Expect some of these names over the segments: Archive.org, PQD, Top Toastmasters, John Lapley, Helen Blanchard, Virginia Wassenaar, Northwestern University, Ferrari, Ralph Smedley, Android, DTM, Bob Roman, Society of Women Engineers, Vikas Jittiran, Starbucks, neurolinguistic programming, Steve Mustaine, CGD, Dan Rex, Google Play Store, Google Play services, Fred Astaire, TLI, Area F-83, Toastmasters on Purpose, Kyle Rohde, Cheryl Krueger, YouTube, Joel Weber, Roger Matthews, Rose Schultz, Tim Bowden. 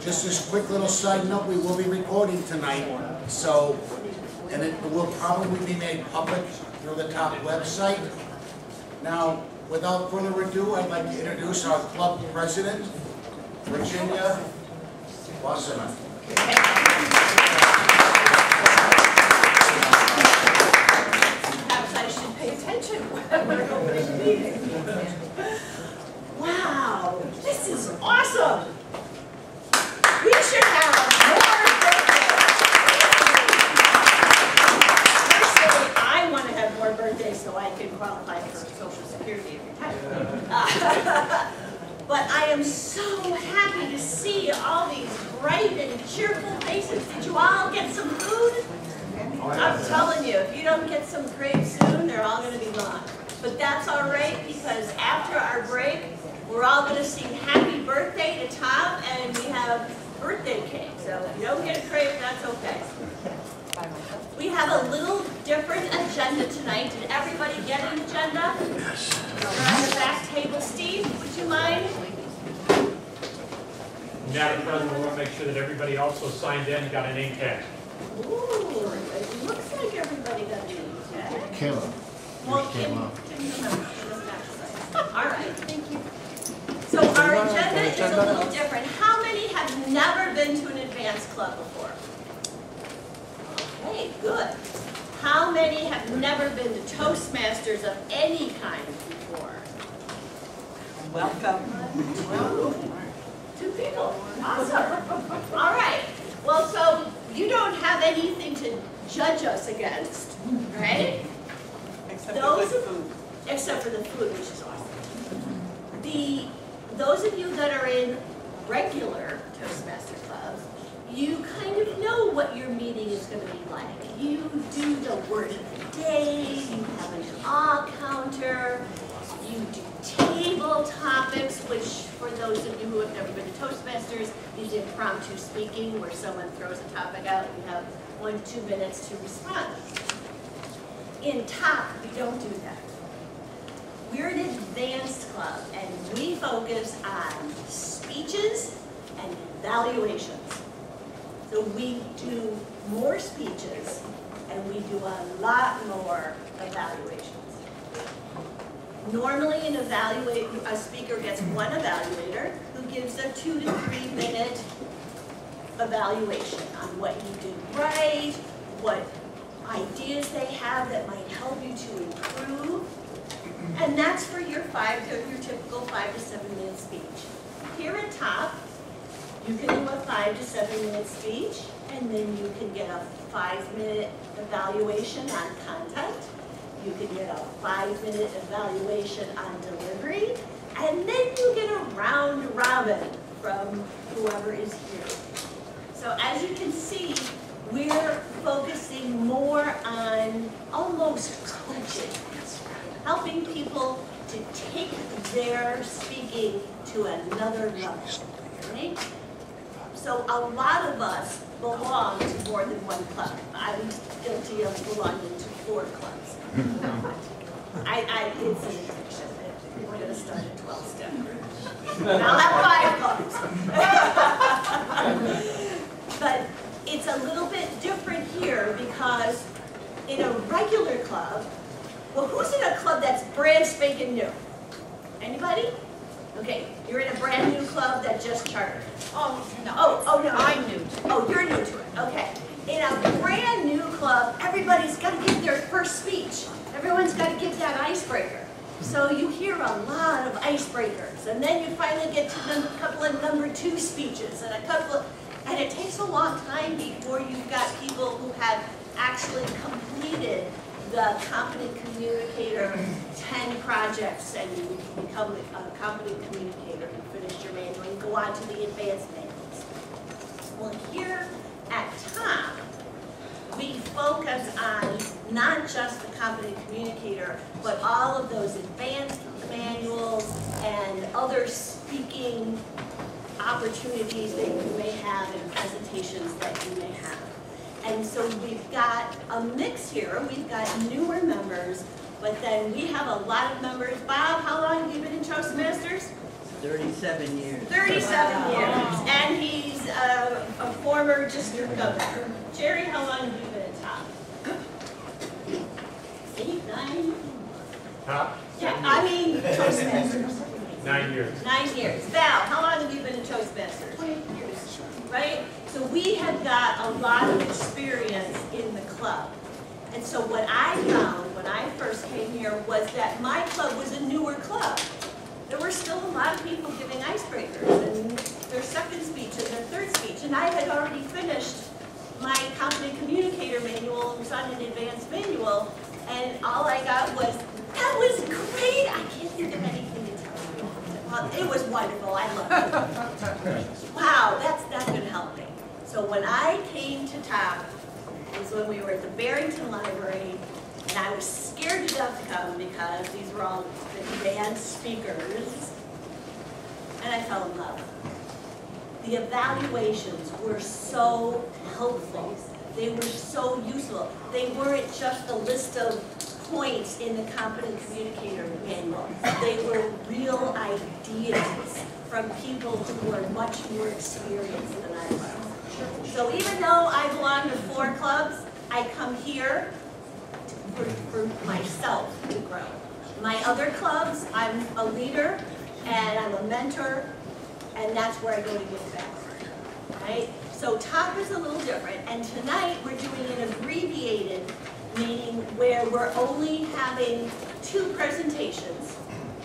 Just as a quick little side note, we will be recording tonight, so, and it will probably be made public through the Top website. Now, without further ado, I'd like to introduce our club president, Virginia Wassenaar. Perhaps I should pay attention when I go to the meeting. Wow, this is awesome! We should have more birthdays. Personally, I want to have more birthdays so I can qualify for Social Security every time. But I am so happy to see all these bright and cheerful faces. Did you all get some food? I'm telling you, if you don't get some crepes soon, they're all going to be gone. But that's all right, because after our break, we're all going to sing Happy Birthday to Tom, and we have birthday cake, so if you don't get a crepe, that's okay. We have a little different agenda tonight. Did everybody get an agenda? Yes. We're on the back table. Steve, would you mind? Madam President, we want to make sure that everybody also signed in and got a name tag. Ooh, it looks like everybody got a name tag. Kim. Well, Kim didn't remember. She doesn't actually. All right, thank you. So our agenda is a little different. How many have never been to an advanced club before? Okay, good. How many have never been to Toastmasters of any kind before? Welcome. Welcome. 2 people. Awesome. All right. Well, so you don't have anything to judge us against, right? Except those for the food. Except for the food, which is awesome. Those of you that are in regular Toastmaster clubs, you kind of know what your meeting is going to be like. You do the word of the day, you have an awe counter, you do table topics, which for those of you who have never been to Toastmasters, is impromptu speaking where someone throws a topic out and you have 1 to 2 minutes to respond. In Top, we don't do that. We're an advanced club, and we focus on speeches and evaluations. So we do more speeches, and we do a lot more evaluations. Normally, a speaker gets 1 evaluator who gives a 2 to 3 minute evaluation on what you did right, what ideas they have that might help you to improve. And that's for your typical 5 to 7 minute speech. Here at Top, you can do a 5 to 7 minute speech, and then you can get a 5 minute evaluation on content. You can get a 5 minute evaluation on delivery, and then you get a round robin from whoever is here. So as you can see, we're focusing more on almost coaching. Helping people to take their speaking to another level, right? So a lot of us belong to more than 1 club. I'm guilty of belonging to 4 clubs. It's an addiction. We're going to start at 12-step. Now I have 5 clubs. brand spanking new? Anybody? Okay, you're in a brand new club that just chartered. Oh, no. Oh, no. I'm new to it. Oh, you're new to it. Okay. In a brand new club, everybody's got to give their first speech. Everyone's got to give that icebreaker. So you hear a lot of icebreakers, and then you finally get to a couple of number 2 speeches, and a couple of, and it takes a long time before you've got people who have actually completed the competent communicator 10 projects, and you become a competent communicator and finish your manual and go on to the advanced manuals. Well, here at Top, we focus on not just the competent communicator, but all of those advanced manuals and other speaking opportunities that you may have and presentations that you may have. And so we've got a mix here. We've got newer members, but then we have a lot of members. Bob, how long have you been in Toastmasters? 37 years. 37 years. Wow. And he's a former district governor. Jerry, how long have you been at Top? 8, 9? Top? Yeah, I mean Toastmasters. 9 years. 9 years. Val, how long have you been in Toastmasters? 20 years. Right? So we have got a lot of experience in the club. And so what I found when I first came here was that my club was a newer club. There were still a lot of people giving icebreakers and their second speech and their third speech. And I had already finished my competent communicator manual and was on an advanced manual. And all I got was, that was great. I can't think of anything to tell you. Well, it was wonderful. I loved it. Wow, that's not going to help me. So when I came to Top, it was when we were at the Barrington Library, and I was scared to death to come because these were all advanced speakers, and I fell in love. The evaluations were so helpful. They were so useful. They weren't just a list of points in the competent communicator manual. They were real ideas from people who were much more experienced than I was. So even though I belong to 4 clubs, I come here for myself to grow. My other clubs, I'm a leader and I'm a mentor, and that's where I go to give back. Right? So Top is a little different, and tonight we're doing an abbreviated meeting where we're only having 2 presentations,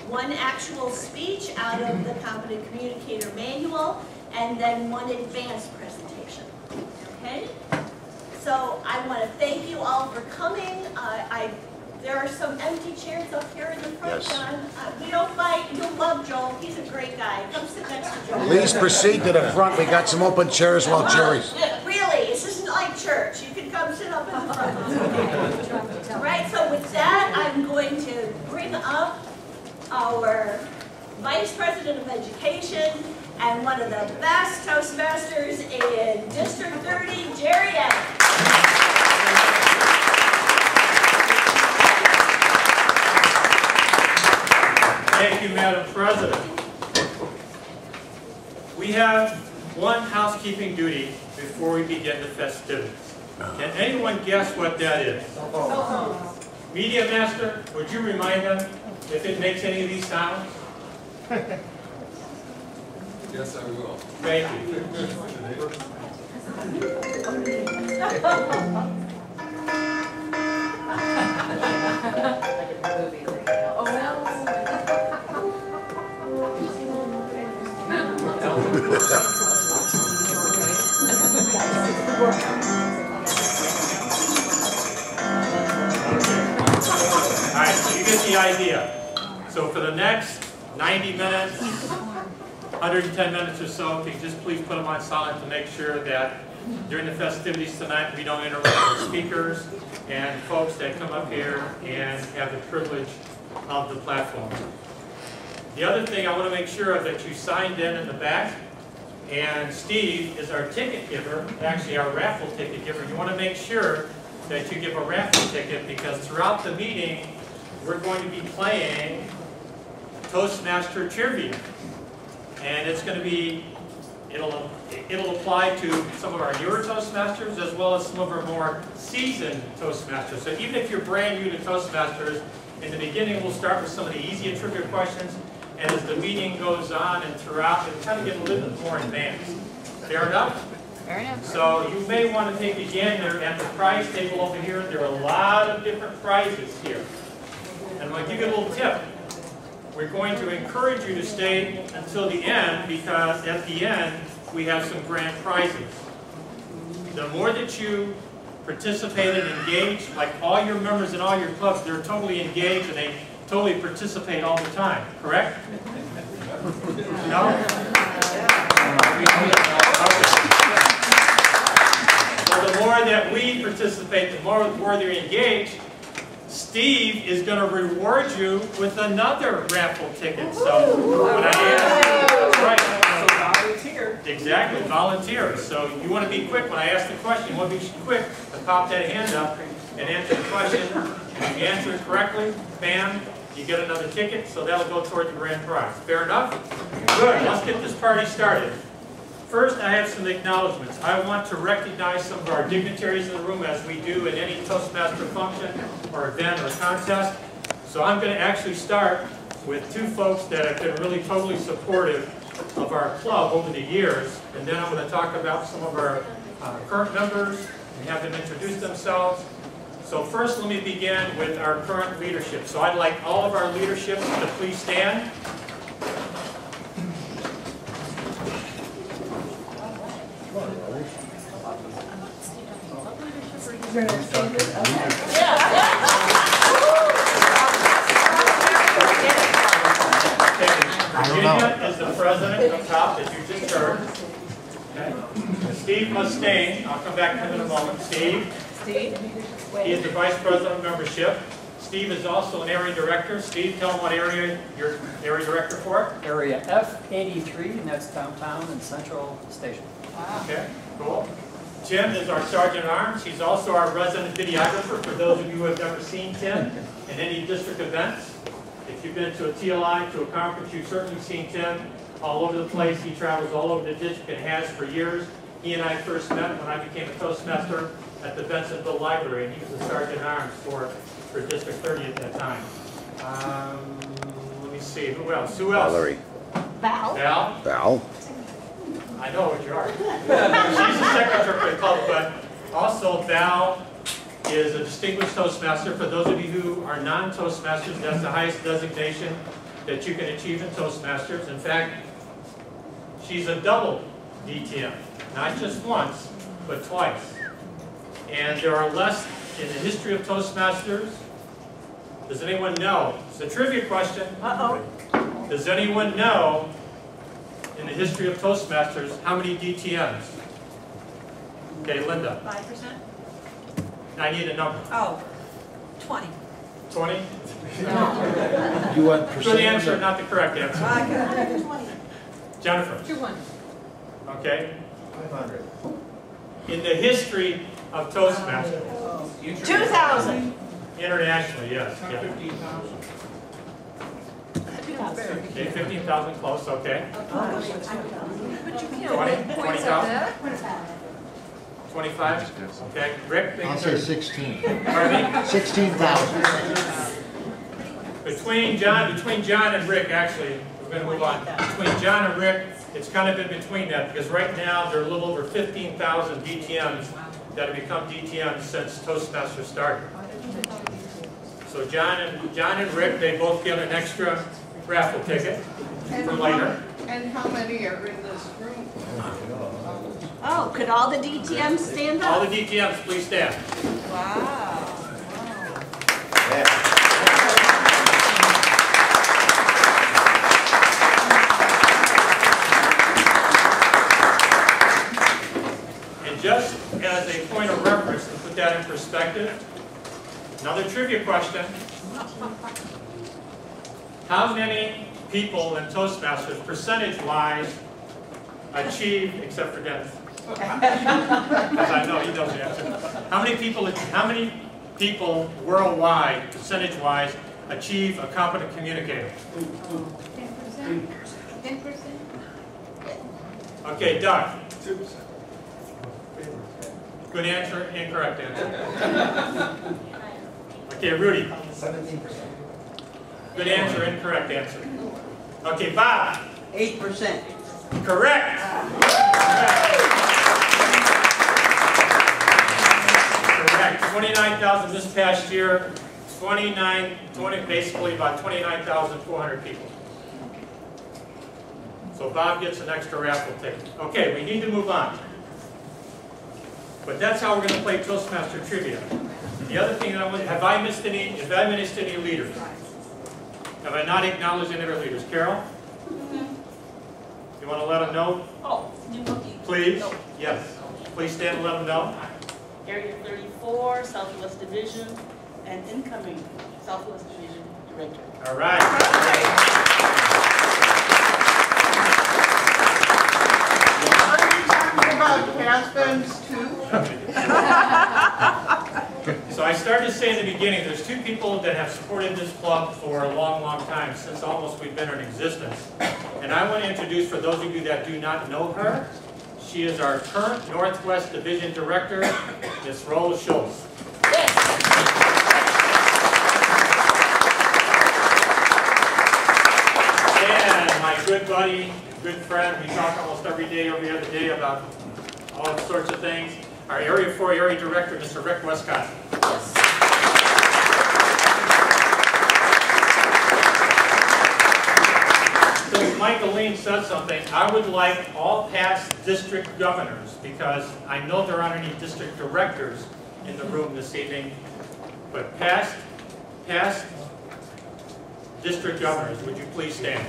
1 actual speech out of the Competent Communicator Manual, and then 1 advanced presentation, okay? So I want to thank you all for coming. There are some empty chairs up here in the front, yes. John. We don't fight. You'll love Joel. He's a great guy. Come sit next to Joel. Please proceed to the front. We got some open chairs while Jerry's. Really, this isn't like church. You can come sit up in the front. All right, so with that, I'm going to bring up our Vice President of Education, and one of the best Toastmasters in District 30, Jerry F. Thank you, Madam President. We have one housekeeping duty before we begin the festivities. Can anyone guess what that is? Media Master, would you remind them if it makes any of these sounds? Yes, I will. Thank you. All right, so you get the idea. So for the next 90 minutes, 110 minutes or so, if you just please put them on silent to make sure that during the festivities tonight we don't interrupt the speakers and folks that come up here and have the privilege of the platform. The other thing I want to make sure of that you signed in the back, and Steve is our ticket giver, actually our raffle ticket giver. You want to make sure that you give a raffle ticket because throughout the meeting we're going to be playing Toastmaster Trivia. And it's going to be, it'll apply to some of our newer Toastmasters as well as some of our more seasoned Toastmasters. So even if you're brand new to Toastmasters, In the beginning, we'll start with some of the easier trivia questions, and as the meeting goes on and throughout, it'll kind of get a little bit more advanced. Fair enough? Fair enough. So you may want to take, again, they're at the prize table over here. There are a lot of different prizes here. And I'll give you a little tip. We're going to encourage you to stay until the end, because at the end, we have some grand prizes. The more that you participate and engage, like all your members in all your clubs, they're totally engaged and they totally participate all the time, correct? No? So the more that we participate, the more they're engaged, Steve is going to reward you with another raffle ticket. So, when I ask, right? Volunteer. Exactly, volunteer. So you want to be quick when I ask the question. You want to be quick to pop that hand up and answer the question. If you answer it correctly, bam, you get another ticket. So that'll go toward the grand prize. Fair enough? Good. Let's get this party started. First, I have some acknowledgments. I want to recognize some of our dignitaries in the room, as we do at any Toastmaster function or event or contest. So I'm going to actually start with two folks that have been really totally supportive of our club over the years. And then I'm going to talk about some of our current members and have them introduce themselves. So first, let me begin with our current leadership. So I'd like all of our leadership to please stand. Okay. Virginia is the president of Top that you just heard. Okay. Steve Mustaine, I'll come back to him in a moment. Steve, he is the vice president of membership. Steve is also an area director. Steve, tell him what area you're area director for. Area F-83, and that's downtown and Central Station. Wow. Okay, cool. Tim is our sergeant at arms. He's also our resident videographer, for those of you who have never seen Tim in any district events. If you've been to a TLI, to a conference, you've certainly seen Tim all over the place. He travels all over the district and has for years. He and I first met when I became a Toastmaster at the Bensonville Library, and he was a sergeant at arms for District 30 at that time. Let me see, who else? Who else? Valerie. Val. Val. Val. I know what you are. She's the secretary for the club, but also Val is a distinguished Toastmaster. For those of you who are non-Toastmasters, that's the highest designation that you can achieve in Toastmasters. In fact, she's a double DTM, not just once, but twice. And there are less in the history of Toastmasters. Does anyone know? It's a trivia question. Uh-oh. Does anyone know, in the history of Toastmasters, how many DTMs? Okay, Linda. 5%? I need a number. Oh, 20. 20? You want percent? Good answer, not the correct answer. 20. Jennifer. 200. Okay. 500. In the history of Toastmasters. 2,000. Internationally, yes. 15,000. Okay, 15,000 close, okay. 20,000? 25? Okay, Rick? I'll say 16. Pardon me? 16,000. Between John and Rick, actually, we're going to move on. Between John and Rick, it's kind of in between that, because right now there are a little over 15,000 DTMs that have become DTMs since Toastmasters started. So John and Rick, they both get an extra raffle ticket for later. And how many are in this room? Oh, could all the DTMs stand up? All the DTMs, please stand. Wow. Yeah. And just as a point of reference, to put that in perspective, another trivia question. How many people in Toastmasters, percentage-wise, achieve, except for Dennis, because I know he doesn't answer. How many people worldwide, percentage-wise, achieve a competent communicator? 10%. 10%. Okay, Doug. 2%. Good answer. Incorrect answer. Okay, Rudy. 17%. Good answer, incorrect answer. Okay, Bob. 8%. Correct. Correct. 29,000 this past year. 20, basically about 29,400 people. So Bob gets an extra raffle ticket. Okay, we need to move on. But that's how we're going to play Toastmaster trivia. The other thing that I want, have I missed any leaders? Have I not acknowledged any of our leaders? Carol? You want to let them know? Oh, new bookie. Please? No. Yes. Please stand and let them know. Area 34, Southwest Division, and incoming Southwest Division Director. All right. Are you talking about Caspens too? So I started to say in the beginning, there's two people that have supported this club for a long, long time, since almost we've been in existence. And I want to introduce, for those of you that do not know her, she is our current Northwest Division Director, Ms. Rose Schultz. And my good buddy, good friend, we talk almost every day, every other day about all sorts of things, our Area 4 Area Director, Mr. Rick Westcott. Michael Lean said something. I would like all past district governors, because I know there aren't any district directors in the room this evening, but past district governors, would you please stand?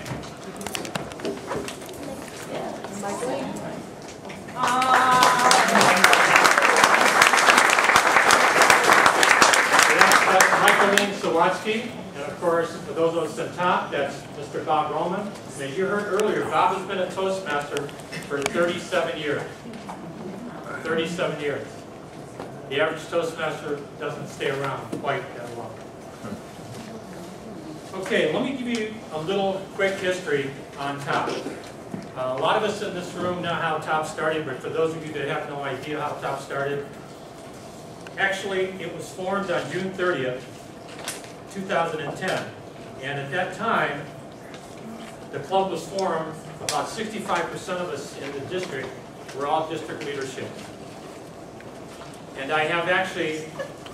Michael Lean. Michael Lean Sawatsky. And of course, for those of us at top, that's Mr. Bob Roman. And as you heard earlier, Bob has been a Toastmaster for 37 years. 37 years. The average Toastmaster doesn't stay around quite that long. Okay, let me give you a little quick history on Top. A lot of us in this room know how Top started, but for those of you that have no idea how Top started, actually, it was formed on June 30th, 2010, and at that time, the club was formed. About 65% of us in the district were all district leadership. And I have actually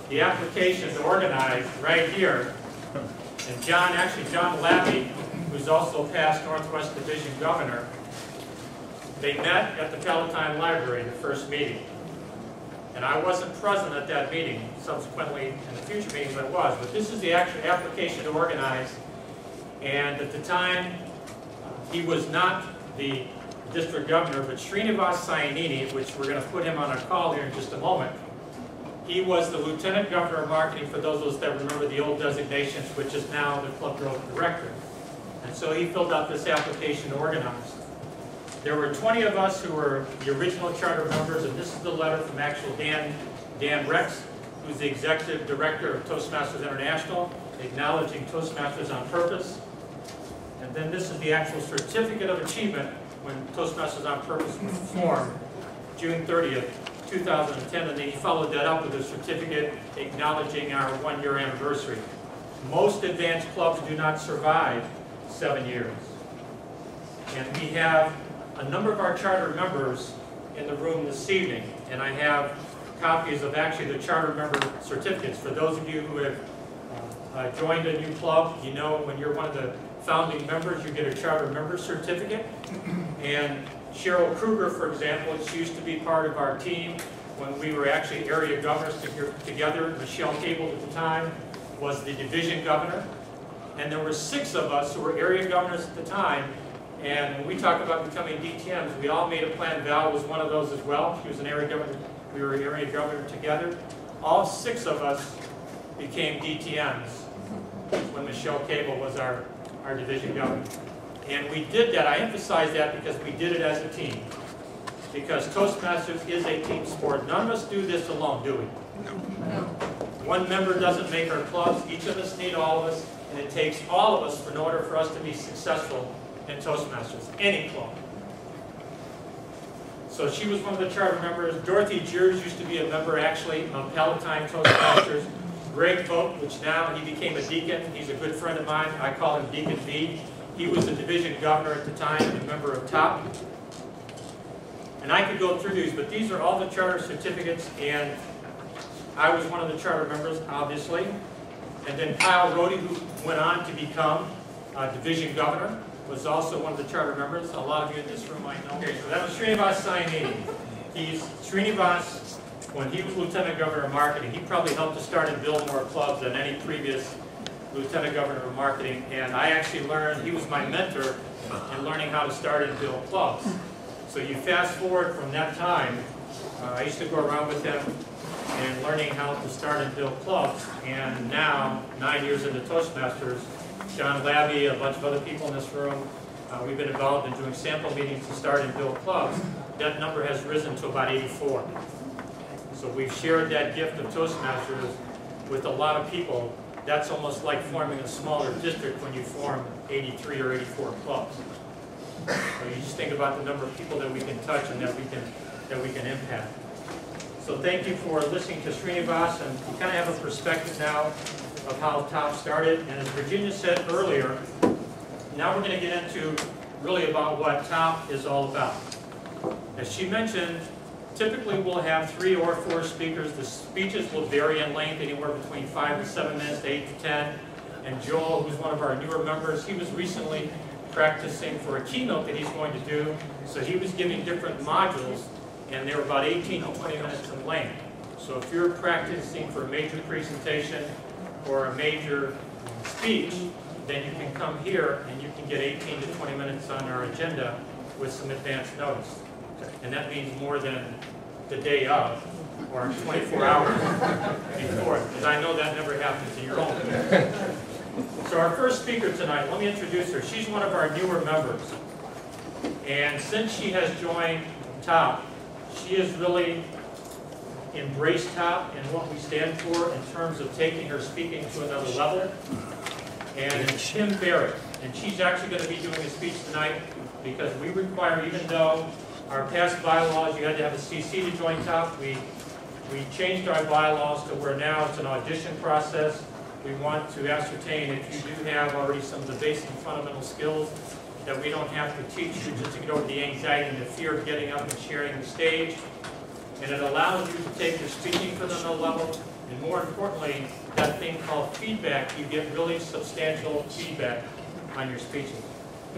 the application organized right here. And John Lapley, who's also past Northwest Division Governor, they met at the Palatine Library, the first meeting. And I wasn't present at that meeting. Subsequently, in the future meetings, I was. But this is the actual application to organize. And at the time, he was not the district governor, but Srinivas Sayanini, which we're going to put him on a call here in just a moment. He was the lieutenant governor of marketing, for those of us that remember the old designations, which is now the club growth director. And so he filled out this application to organize. There were 20 of us who were the original charter members, and this is the letter from actual Dan Rex, who's the executive director of Toastmasters International, acknowledging Toastmasters on Purpose. And then this is the actual certificate of achievement when Toastmasters on Purpose was formed, June 30th, 2010, and then he followed that up with a certificate acknowledging our one-year anniversary. Most advanced clubs do not survive 7 years. And we have a number of our charter members in the room this evening, and I have copies of actually the charter member certificates. For those of you who have joined a new club, you know when you're one of the founding members, you get a charter member certificate. And Cheryl Krueger, for example, she used to be part of our team when we were actually area governors together. Michelle Cable at the time was the division governor, and there were 6 of us who were area governors at the time. And when we talk about becoming DTMs, we all made a plan. Val was one of those as well. She was an area governor. We were an area governor together. All 6 of us became DTMs when Michelle Cable was our division governor. And we did that. I emphasize that because we did it as a team. Because Toastmasters is a team sport. None of us do this alone, do we? No. One member doesn't make our clubs. Each of us need all of us. And it takes all of us in order for us to be successful and Toastmasters, any club. So she was one of the charter members. Dorothy Jers used to be a member, actually, of Palatine Toastmasters. Greg Boat, which now he became a deacon. He's a good friend of mine. I call him Deacon B. He was the division governor at the time and a member of TOP. And I could go through these, but these are all the charter certificates, and I was one of the charter members, obviously. And then Kyle Rohde, who went on to become division governor, was also one of the charter members. A lot of you in this room might know. Okay, so that was Srinivas Sayanini. Srinivas, when he was lieutenant governor of marketing, he probably helped to start and build more clubs than any previous lieutenant governor of marketing. And I actually learned, he was my mentor in learning how to start and build clubs. So you fast forward from that time, I used to go around with him and learning how to start and build clubs. And now, 9 years into Toastmasters, John Lapley, a bunch of other people in this room, we've been involved in doing sample meetings to start and build clubs. That number has risen to about 84. So we've shared that gift of Toastmasters with a lot of people. That's almost like forming a smaller district when you form 83 or 84 clubs. So you just think about the number of people that we can touch and that we can impact. So thank you for listening to Srinivas, and we kind of have a perspective now of how TOP started. And as Virginia said earlier, now we're going to get into really about what TOP is all about. As she mentioned, typically we'll have 3 or 4 speakers. The speeches will vary in length, anywhere between 5 to 7 minutes to 8 to 10. And Joel, who's one of our newer members, he was recently practicing for a keynote that he's going to do. So he was giving different modules, and they were about 18 to 20 minutes in length. So if you're practicing for a major presentation or a major speech, then you can come here and you can get 18 to 20 minutes on our agenda with some advance notice. And that means more than the day of, or 24 hours before, because I know that never happens in your own. So our first speaker tonight, let me introduce her. She's one of our newer members. And since she has joined TOP, she has really embraced TOP and what we stand for in terms of taking her speaking to another level. And it's Kim Barrett. And she's actually going to be doing a speech tonight, because we require, even though our past bylaws, you had to have a CC to join TOP. We changed our bylaws to where now it's an audition process. We want to ascertain if you do have already some of the basic fundamental skills that we don't have to teach you, just to get over the anxiety and the fear of getting up and sharing the stage. And it allows you to take your speaking to another level. And more importantly, that thing called feedback, you get really substantial feedback on your speeches.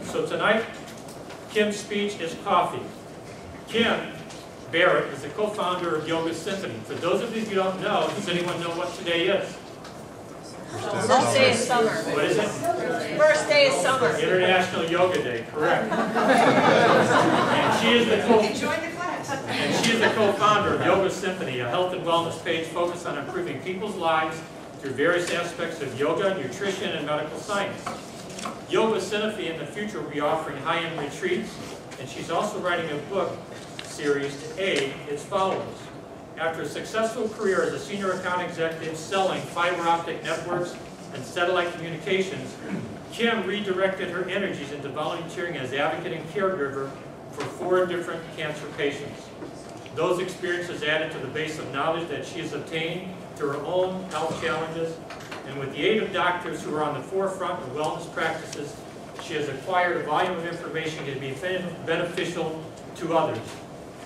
So tonight, Kim's speech is Coffee. Kim Barrett is the co-founder of Yoga Symphony. For those of you who don't know, does anyone know what today is? First day of summer. What is it? First day of summer. International Yoga Day, correct. And she is the co-founder of Yoga Symphony, a health and wellness page focused on improving people's lives through various aspects of yoga, nutrition, and medical science. Yoga Symphony in the future will be offering high-end retreats, and she's also writing a book series to aid its followers. After a successful career as a senior account executive selling fiber optic networks and satellite communications, Kim redirected her energies into volunteering as advocate and caregiver for 4 different cancer patients. Those experiences added to the base of knowledge that she has obtained through her own health challenges, and with the aid of doctors who are on the forefront of wellness practices, she has acquired a volume of information that can be beneficial to others.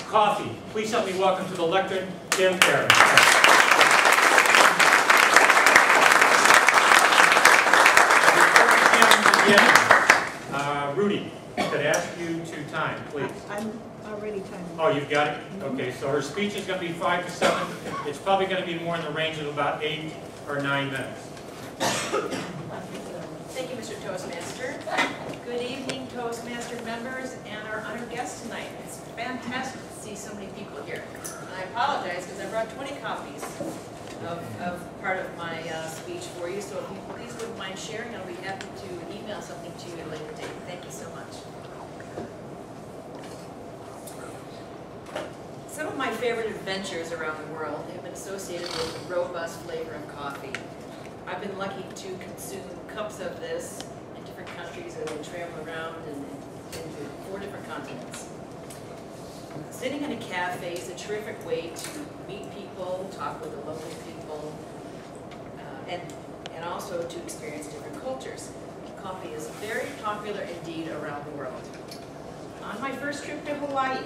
Coffee. Please help me welcome to the lectern, Kim Barrett. Rudy, could I ask you to time, please? I'm already timed. Oh, you've got it? Okay, so her speech is going to be 5 to 7. It's probably going to be more in the range of about 8 or 9 minutes. Thank you, Mr. Toastmaster. Good evening, Toastmaster members and our honored guests tonight. It's fantastic to see so many people here. And I apologize because I brought 20 copies of part of my speech for you. So if you please wouldn't mind sharing, I'll be happy to email something to you later today. Thank you so much. Some of my favorite adventures around the world have been associated with the robust flavor of coffee. I've been lucky to consume cups of this in different countries as I travel around and into 4 different continents. Sitting in a cafe is a terrific way to meet people, talk with the local people, and also to experience different cultures. Coffee is very popular indeed around the world. On my first trip to Hawaii,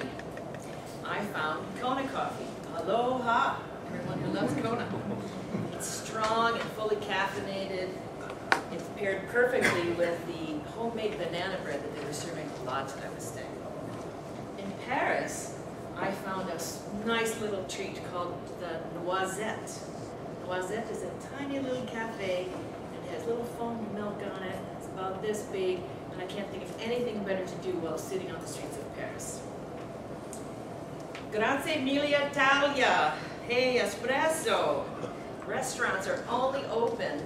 I found Kona coffee. Aloha, everyone who loves Kona. It's strong and fully caffeinated. It's paired perfectly with the homemade banana bread that they were serving a lot that I was staying. In Paris, I found a nice little treat called the Noisette. Noisette is a tiny little cafe and has little foam milk on it. It's about this big, and I can't think of anything better to do while sitting on the streets of Paris. Grazie mille Italia. Hey, espresso. Restaurants are only open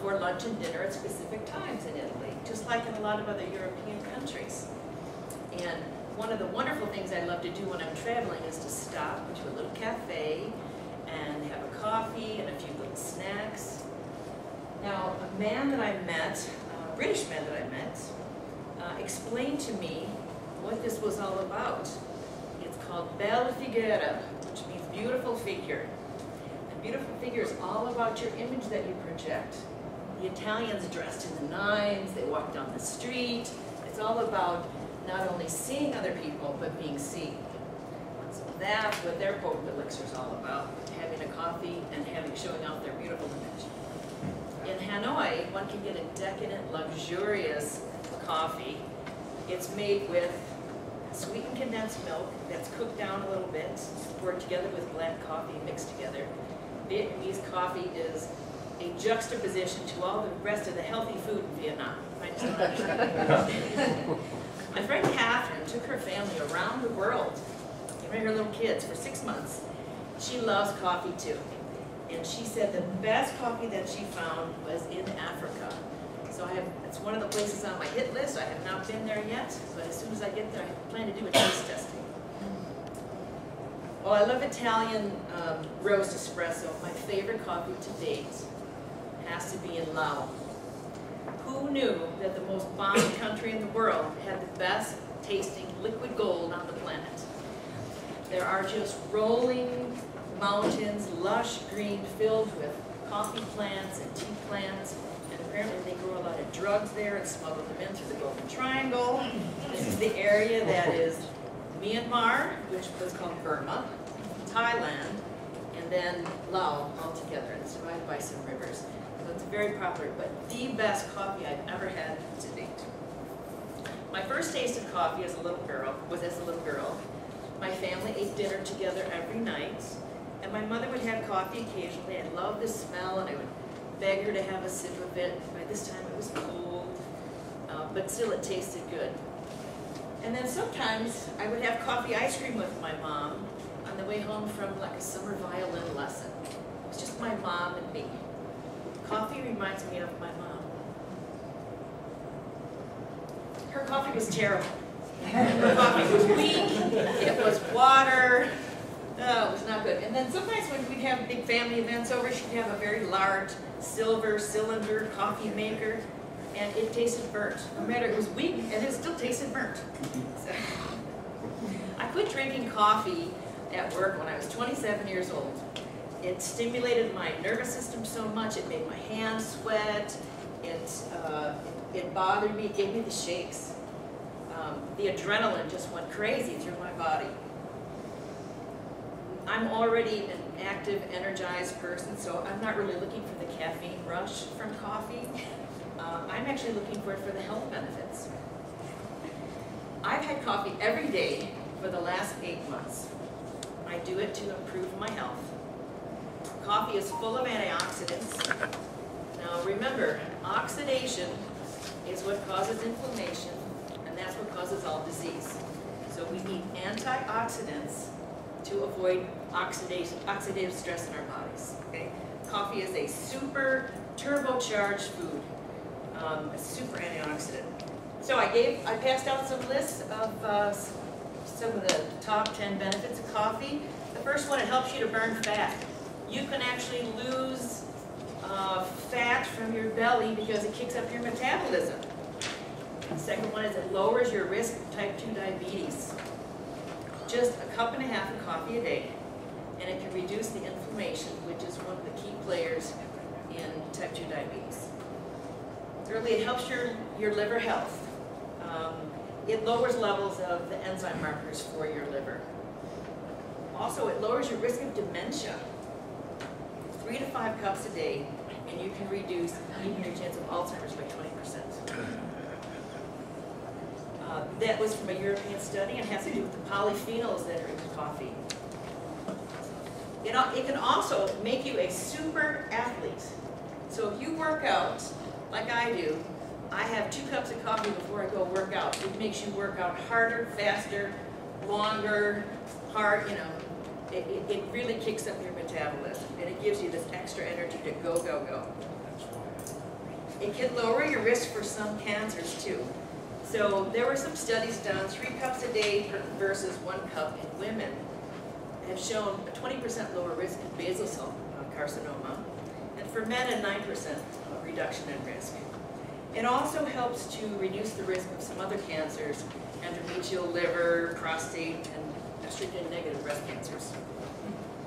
for lunch and dinner at specific times in Italy, just like in a lot of other European countries. And one of the wonderful things I love to do when I'm traveling is to stop into a little cafe and have a coffee and a few little snacks. Now, a man that I met, a British man that I met, explained to me what this was all about. It's called Bella Figura, which means beautiful figure. And beautiful figure is all about your image that you project. The Italians dressed in the nines, they walk down the street. It's all about not only seeing other people, but being seen. So that's what their potent elixir is all about, having a coffee and showing off their beautiful image. In Hanoi, one can get a decadent, luxurious coffee. It's made with sweetened condensed milk that's cooked down a little bit, poured together with black coffee mixed together. Vietnamese coffee is a juxtaposition to all the rest of the healthy food in Vietnam. I just don't understand. My friend Catherine took her family around the world, even her little kids, for 6 months. She loves coffee too. And she said the best coffee that she found was in Africa. So it's one of the places on my hit list. I have not been there yet, but as soon as I get there, I plan to do a taste testing. Oh, I love Italian roast espresso. My favorite coffee to date has to be in Laos. Who knew that the most bombed country in the world had the best tasting liquid gold on the planet? There are just rolling mountains, lush green, filled with coffee plants and tea plants, and apparently they grow a lot of drugs there and smuggle them in through the Golden Triangle. This is the area that is Myanmar, which was called Burma, Thailand, and then Laos altogether. It's divided by some rivers. It's very popular, but the best coffee I've ever had to date. My first taste of coffee as a little girl was as a little girl. My family ate dinner together every night, and my mother would have coffee occasionally. I loved the smell, and I would beg her to have a sip of it. By this time, it was cold, but still it tasted good. And then sometimes I would have coffee ice cream with my mom on the way home from like a summer violin lesson. It was just my mom and me. Coffee reminds me of my mom. Her coffee was terrible. Her coffee was weak. It was water. Oh, it was not good. And then sometimes when we'd have big family events over, she'd have a very large silver cylinder coffee maker, and it tasted burnt. No matter, it was weak, and it still tasted burnt. So, I quit drinking coffee at work when I was 27 years old. It stimulated my nervous system so much, it made my hands sweat, it bothered me, it gave me the shakes. The adrenaline just went crazy through my body. I'm already an active, energized person, so I'm not really looking for the caffeine rush from coffee. I'm actually looking for it for the health benefits. I've had coffee every day for the last 8 months. I do it to improve my health. Coffee is full of antioxidants. Now remember, oxidation is what causes inflammation, and that's what causes all disease. So we need antioxidants to avoid oxidative stress in our bodies. Okay? Coffee is a super turbocharged food, a super antioxidant. So I passed out some lists of some of the top 10 benefits of coffee. The first one, it helps you to burn fat. You can actually lose fat from your belly because it kicks up your metabolism. The second one is it lowers your risk of type 2 diabetes. Just a cup and a half of coffee a day, and it can reduce the inflammation, which is one of the key players diabetes. Thirdly, it helps your liver health. It lowers levels of the enzyme markers for your liver. Also, it lowers your risk of dementia. 3 to 5 cups a day, and you can reduce your chance of Alzheimer's by 20%. That was from a European study and has to do with the polyphenols that are in the coffee. It can also make you a super athlete. So if you work out like I do, I have 2 cups of coffee before I go work out. It makes you work out harder, faster, longer, hard, you know. It really kicks up your metabolism, and it gives you this extra energy to go, go, go. It can lower your risk for some cancers, too. So there were some studies done, 3 cups a day versus 1 cup in women, have shown a 20% lower risk of basal cell carcinoma, and for men a 9% reduction in risk. It also helps to reduce the risk of some other cancers, endometrial, liver, prostate, and estrogen-negative breast cancers.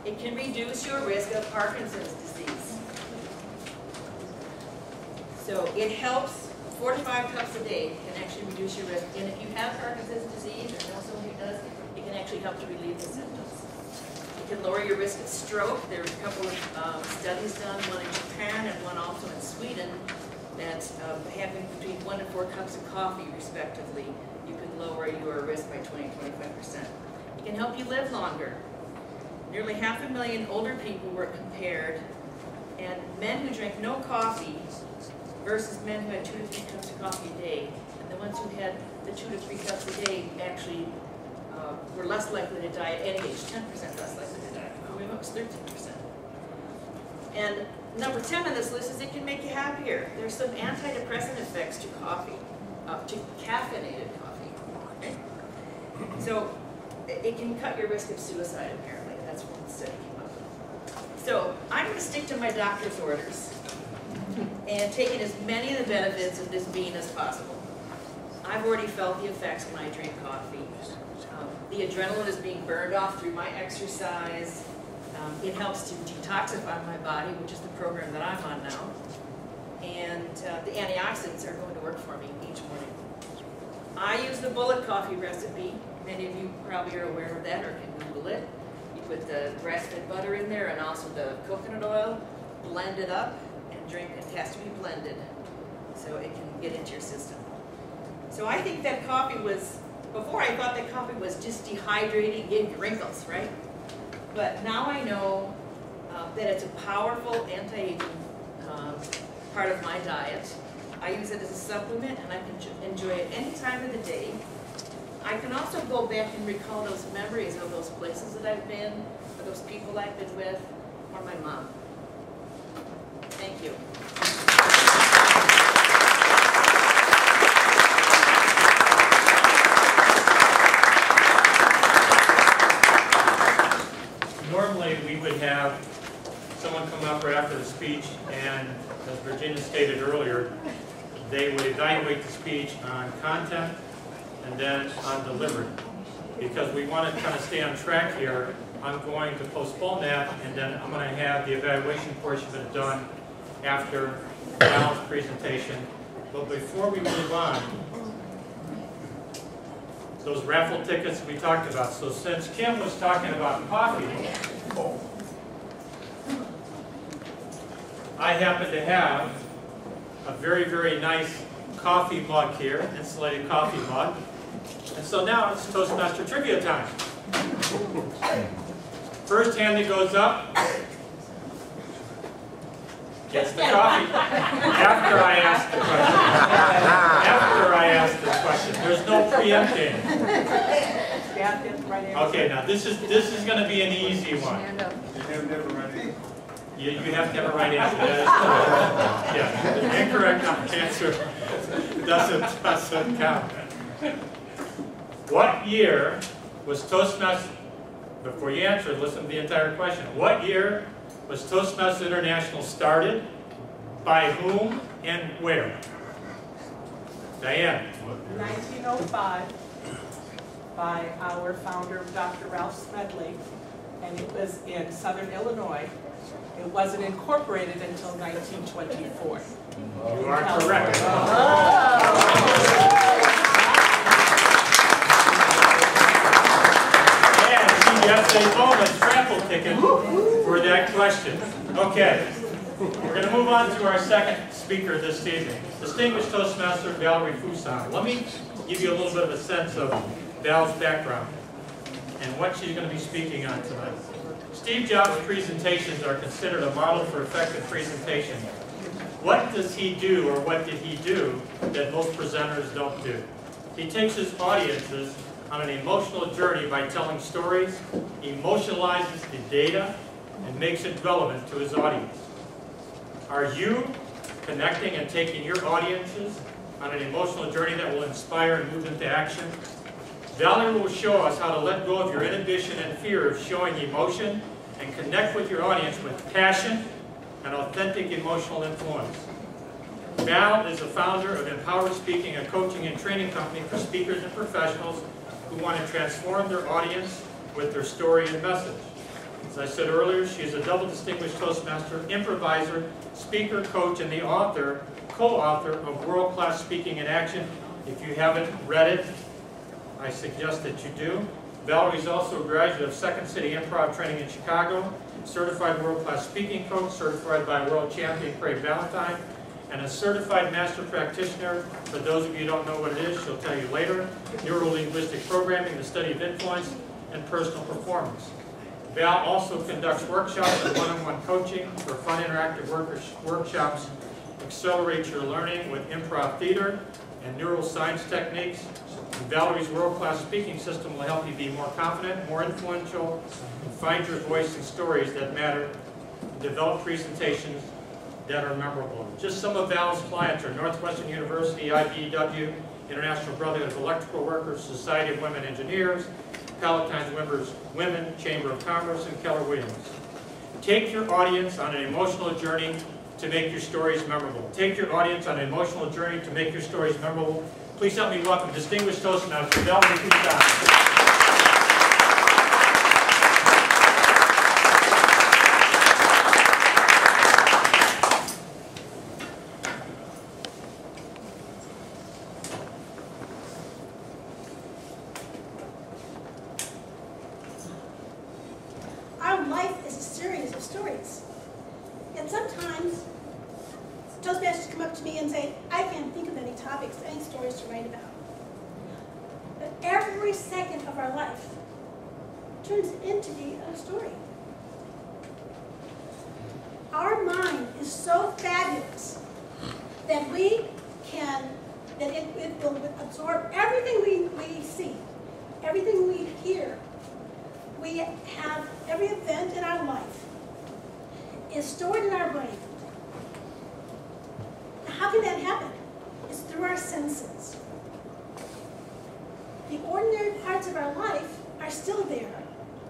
It can reduce your risk of Parkinson's disease. So it helps 4 to 5 cups a day can actually reduce your risk. And if you have Parkinson's disease, or know someone who does, it can actually help to relieve the symptoms. It can lower your risk of stroke. There were a couple of studies done, one in Japan and one also in Sweden, that having between 1 and 4 cups of coffee, respectively, you can lower your risk by 20-25%. It can help you live longer. Nearly 500,000 older people were compared, and men who drank no coffee versus men who had 2 to 3 cups of coffee a day, and the ones who had the 2 to 3 cups a day actually were less likely to die at any age, 10% less likely to die. For women, it was 13%. And number 10 on this list is it can make you happier. There's some antidepressant effects to coffee, to caffeinated coffee. Okay? So it can cut your risk of suicide, apparently. That's what the study came up with. So I'm going to stick to my doctor's orders and taking as many of the benefits of this bean as possible. I've already felt the effects when I drink coffee. The adrenaline is being burned off through my exercise. It helps to detoxify my body, which is the program that I'm on now. And the antioxidants are going to work for me each morning. I use the bullet coffee recipe. Many of you probably are aware of that or can Google it. You put the grass-fed butter in there and also the coconut oil, blend it up, and drink it. It has to be blended so it can get into your system. So I think that coffee was, before I thought that coffee was just dehydrating, gave you wrinkles, right? But now I know that it's a powerful anti-aging part of my diet. I use it as a supplement, and I can enjoy it any time of the day. I can also go back and recall those memories of those places that I've been, or those people I've been with, or my mom. Thank you. Have someone come up right after the speech, and as Virginia stated earlier, they would evaluate the speech on content and then on delivery. Because we want to kind of stay on track here, I'm going to postpone that, and then I'm going to have the evaluation portion of it done after Al's presentation. But before we move on, those raffle tickets we talked about. So since Kim was talking about coffee, I happen to have a very, very nice coffee mug here, insulated coffee mug. And so now it's Toastmaster trivia time. First hand that goes up gets the coffee. After I ask the question. There's no preempting. Okay, now this is going to be an easy one. You have to have a right answer. Yeah, incorrect answer doesn't count. What year was Toastmasters? Before you answer, listen to the entire question. What year was Toastmasters International started? By whom and where? Diane. 1905 by our founder, Dr. Ralph Smedley. and it was in southern Illinois. It wasn't incorporated until 1924. You are correct. And she gets a bonus raffle ticket for that question. Okay, we're going to move on to our second speaker this evening, distinguished Toastmaster Valerie Fuson. Let me give you a little bit of a sense of Val's background and what she's going to be speaking on tonight. Steve Jobs' presentations are considered a model for effective presentation. What does he do, or what did he do, that most presenters don't do? He takes his audiences on an emotional journey by telling stories, emotionalizes the data, and makes it relevant to his audience. Are you connecting and taking your audiences on an emotional journey that will inspire and move them to action? Valerie will show us how to let go of your inhibition and fear of showing emotion and connect with your audience with passion and authentic emotional influence. Val is the founder of Empower Speaking, a coaching and training company for speakers and professionals who want to transform their audience with their story and message. As I said earlier, she is a double distinguished Toastmaster, improviser, speaker, coach, and the author, co-author of World Class Speaking in Action. If you haven't read it, I suggest that you do. Valerie is also a graduate of Second City Improv Training in Chicago, certified world-class speaking coach, certified by world champion Craig Valentine, and a certified master practitioner. For those of you who don't know what it is, she'll tell you later. Neurolinguistic programming, the study of influence, and personal performance. Val also conducts workshops and one-on-one coaching for fun interactive workshops. Accelerate your learning with improv theater and neuroscience techniques. Valerie's world-class speaking system will help you be more confident, more influential, and find your voice and stories that matter, and develop presentations that are memorable. Just some of Val's clients are Northwestern University, IBEW, International Brotherhood of Electrical Workers, Society of Women Engineers, Palatine Women, Chamber of Commerce, and Keller Williams. Take your audience on an emotional journey to make your stories memorable. Take your audience on an emotional journey to make your stories memorable. Please help me welcome distinguished Toastmaster Valerie Fuson. Our life is a series of stories. And sometimes Toastmasters come up to me and say, I can't think of any topics, any stories to write about. But every second of our life turns into a story. Our mind is so fabulous that it will absorb everything we see, everything we hear. We have every event in our life is stored in our brain. How can that happen? It's through our senses. The ordinary parts of our life are still there,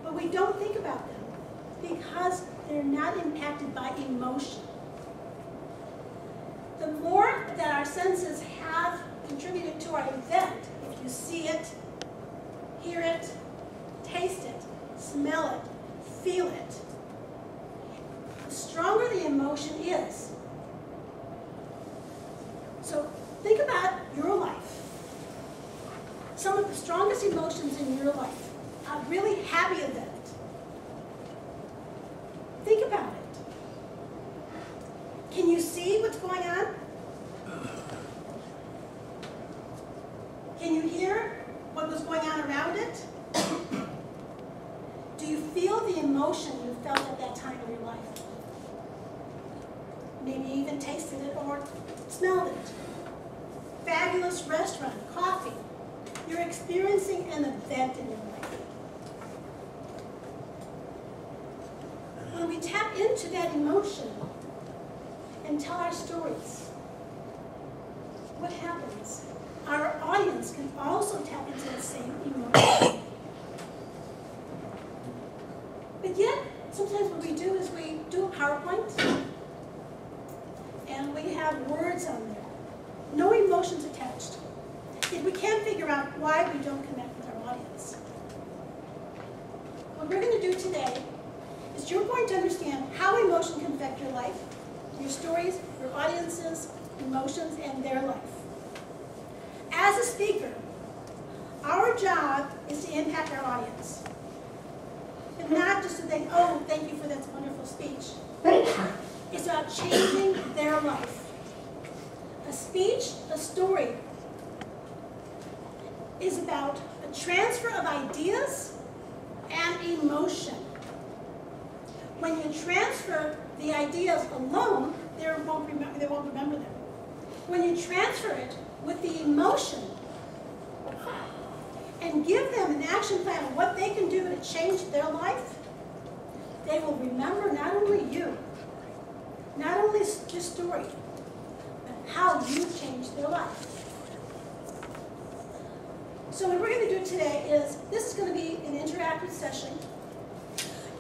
but we don't think about them because they're not impacted by emotion. The more that our senses have contributed to our event, if you see it, hear it, taste it, smell it, feel it, the stronger the emotion is. So think about your life. Some of the strongest emotions in your life, a really happy event. Think about it. Can you see what's going on? Can you hear what was going on around it? Do you feel the emotion you felt at that time in your life? Maybe you even tasted it or smelled it. Fabulous restaurant, coffee. You're experiencing an event in your life. When we tap into that emotion and tell our stories, what happens? Our audience can also tap into that same emotion. But yet, sometimes what we do is we do a PowerPoint, and we have words on there. No emotions attached. Yet we can't figure out why we don't connect with our audience. What we're going to do today It's your point to understand how emotion can affect your life, your stories, your audiences, emotions, and their life. As a speaker, our job is to impact our audience. And not just to think, oh, thank you for that wonderful speech. It's about changing their life. A speech, a story, is about a transfer of ideas and emotion. When you transfer the ideas alone, they won't remember them. When you transfer it with the emotion and give them an action plan of what they can do to change their life, they will remember not only you, not only your story, but how you changed their life. So what we're going to do today is, this is going to be an interactive session.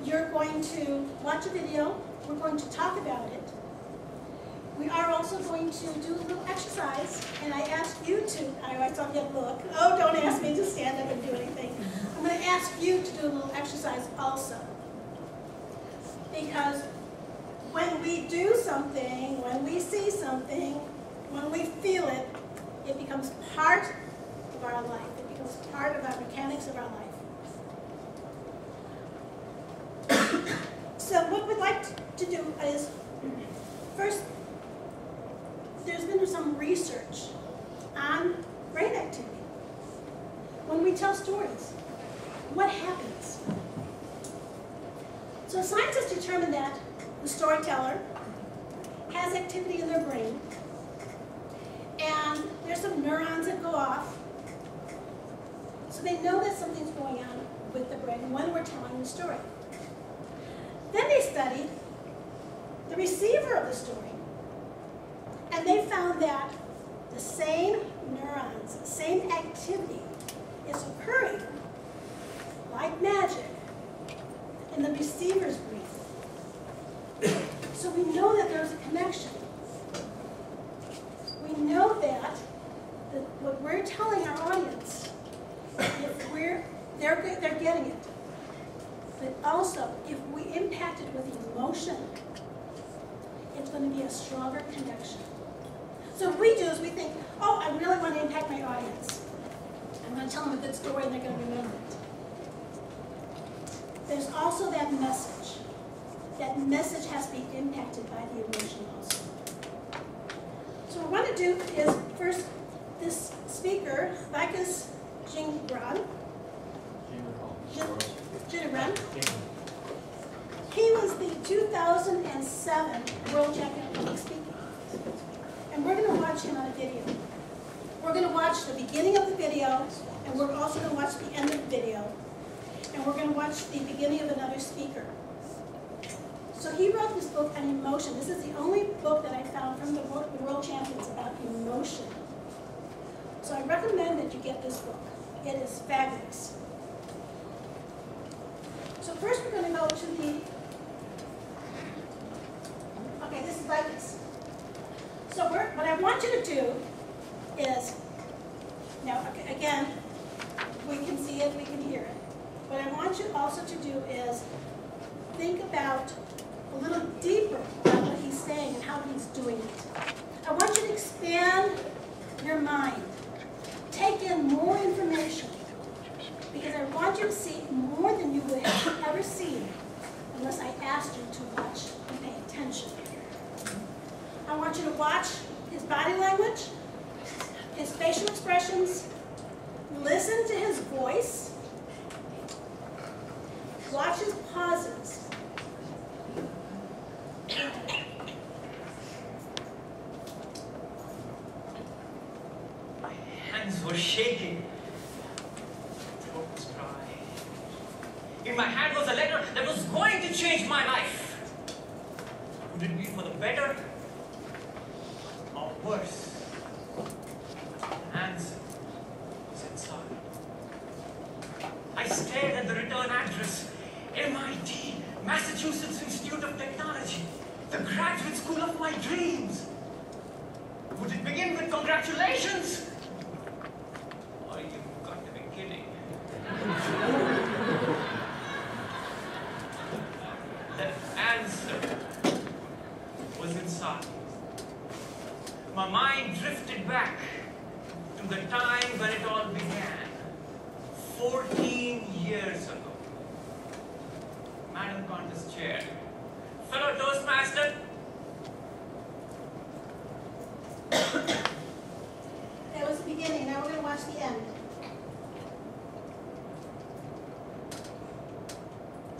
You're going to watch a video. We're going to talk about it. We are also going to do a little exercise, and I ask you to, I saw you look, oh, don't ask me to stand up and do anything. I'm going to ask you to do a little exercise also. Because when we do something, when we see something, when we feel it, it becomes part of our life. It becomes part of our mechanics of our life. So what we'd like to do is, first, there's been some research on brain activity. When we tell stories, what happens? So scientists determined that the storyteller has activity in their brain, and there's some neurons that go off. So they know that something's going on with the brain when we're telling the story. Then they studied the receiver of the story. And they found that the same neurons, the same activity is occurring like magic in the receiver's brain. So we know that there's a connection. We know that what we're telling our audience, if they're getting it. But also, if we impact it with emotion, it's going to be a stronger connection. So what we do is we think, oh, I really want to impact my audience. I'm going to tell them a good story and they're going to remember it. There's also that message. That message has to be impacted by the emotion also. So what we want to do is, first, this speaker, Vikas Jittiran, he was the 2007 World Champion of Public Speaking. And we're going to watch him on a video. We're going to watch the beginning of the video, and we're also going to watch the end of the video. And we're going to watch the beginning of another speaker. So he wrote this book on emotion. This is the only book that I found from the World Champions about emotion. So I recommend that you get this book. It is fabulous. So first we're going to go to the... Okay, this is like this. So what I want you to do is, now again, we can see it, we can hear it. What I want you also to do is think about a little deeper about what he's saying and how he's doing it. I want you to expand your mind. Take in more information, because I want you to see more than you would have ever seen unless I asked you to watch and pay attention. I want you to watch his body language, his facial expressions, listen to his voice, watch his pauses. My hands were shaking. My throat was dry. In my hand was a letter that was going to change my life. Would it be for the better? Worse. The answer was inside. I stared at the return address, MIT, Massachusetts Institute of Technology, the graduate school of my dreams. Would it begin with congratulations? Or you've got to be kidding. The my mind drifted back to the time when it all began, 14 years ago. Madam Contest Chair, fellow Toastmaster, that was the beginning. Now we're going to watch the end.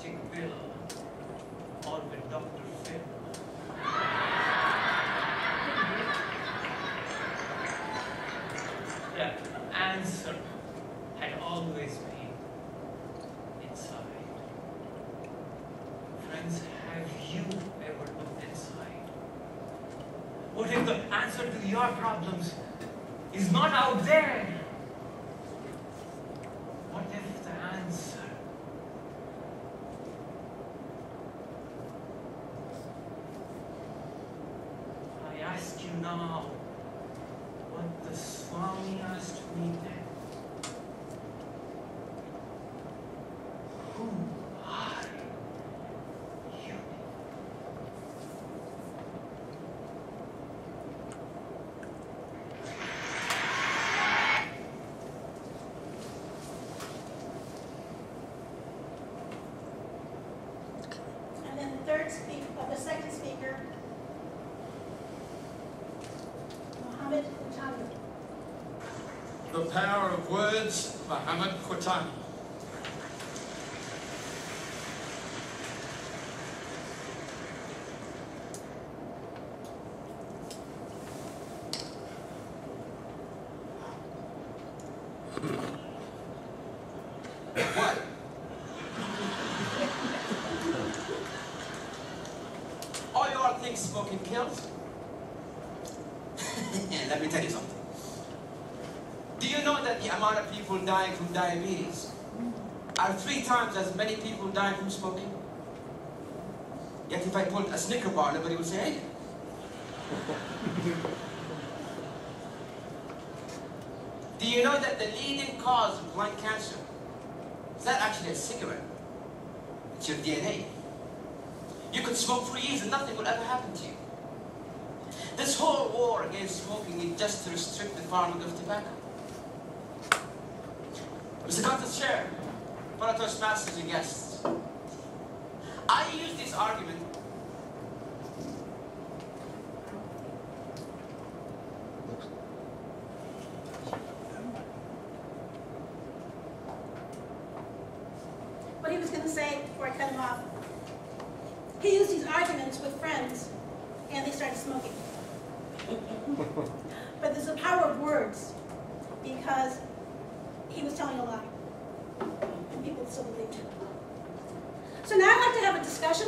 Chick Bill, or with Dr. Phil. The answer had always been inside. Friends, have you ever looked inside? What if the answer to your problems is not out there? What if the answer I ask you now what the Swami asked me then? Who are you? And then the second speaker, Mohammed Qutani. The Power of Words, Mohammed Qutani. Smoking kills? Let me tell you something. Do you know that the amount of people dying from diabetes are 3 times as many people dying from smoking? Yet if I pulled a Snicker bar, nobody would say anything. Do you know that the leading cause of lung cancer is not actually a cigarette? It's your DNA. You could smoke for years and nothing would ever happen to you. This whole war against smoking is just to restrict the farming of tobacco. Mr. Contest Chair, fellow Toastmasters and guests, I use this argument with friends, and they started smoking. But there's the power of words, because he was telling a lie, and people still believed him. So now I'd like to have a discussion.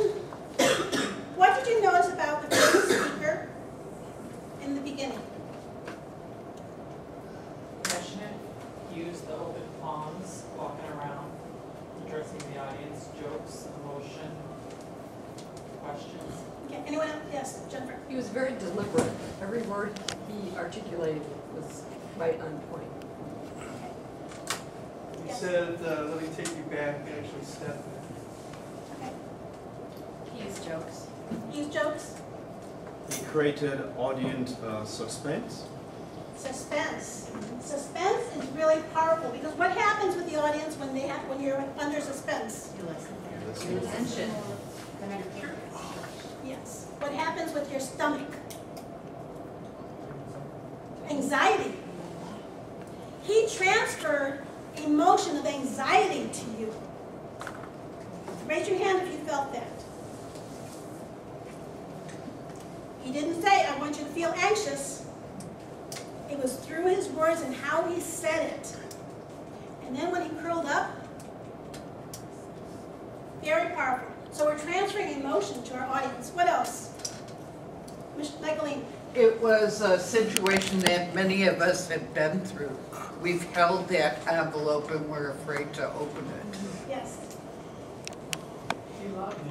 What did you notice about the first speaker in the beginning? Passionate, used the open palms, walking around, addressing the audience, jokes, emotion. Questions. Okay, anyone else? Yes, Jennifer. He was very deliberate. Every word he articulated was right on point. Okay. He said, let me take you back and actually step in. Okay. He used jokes. He created audience suspense. Suspense is really powerful, because what happens with the audience when you're under suspense? You listen. Attention. Yes. What happens with your stomach? Anxiety. He transferred emotion of anxiety to you. Raise your hand if you felt that. He didn't say, I want you to feel anxious. It was through his words and how he said it. And then when he curled up, very powerful. So we're transferring emotion to our audience. What else? Ms. Micheline. It was a situation that many of us have been through. We've held that envelope and we're afraid to open it. Yes.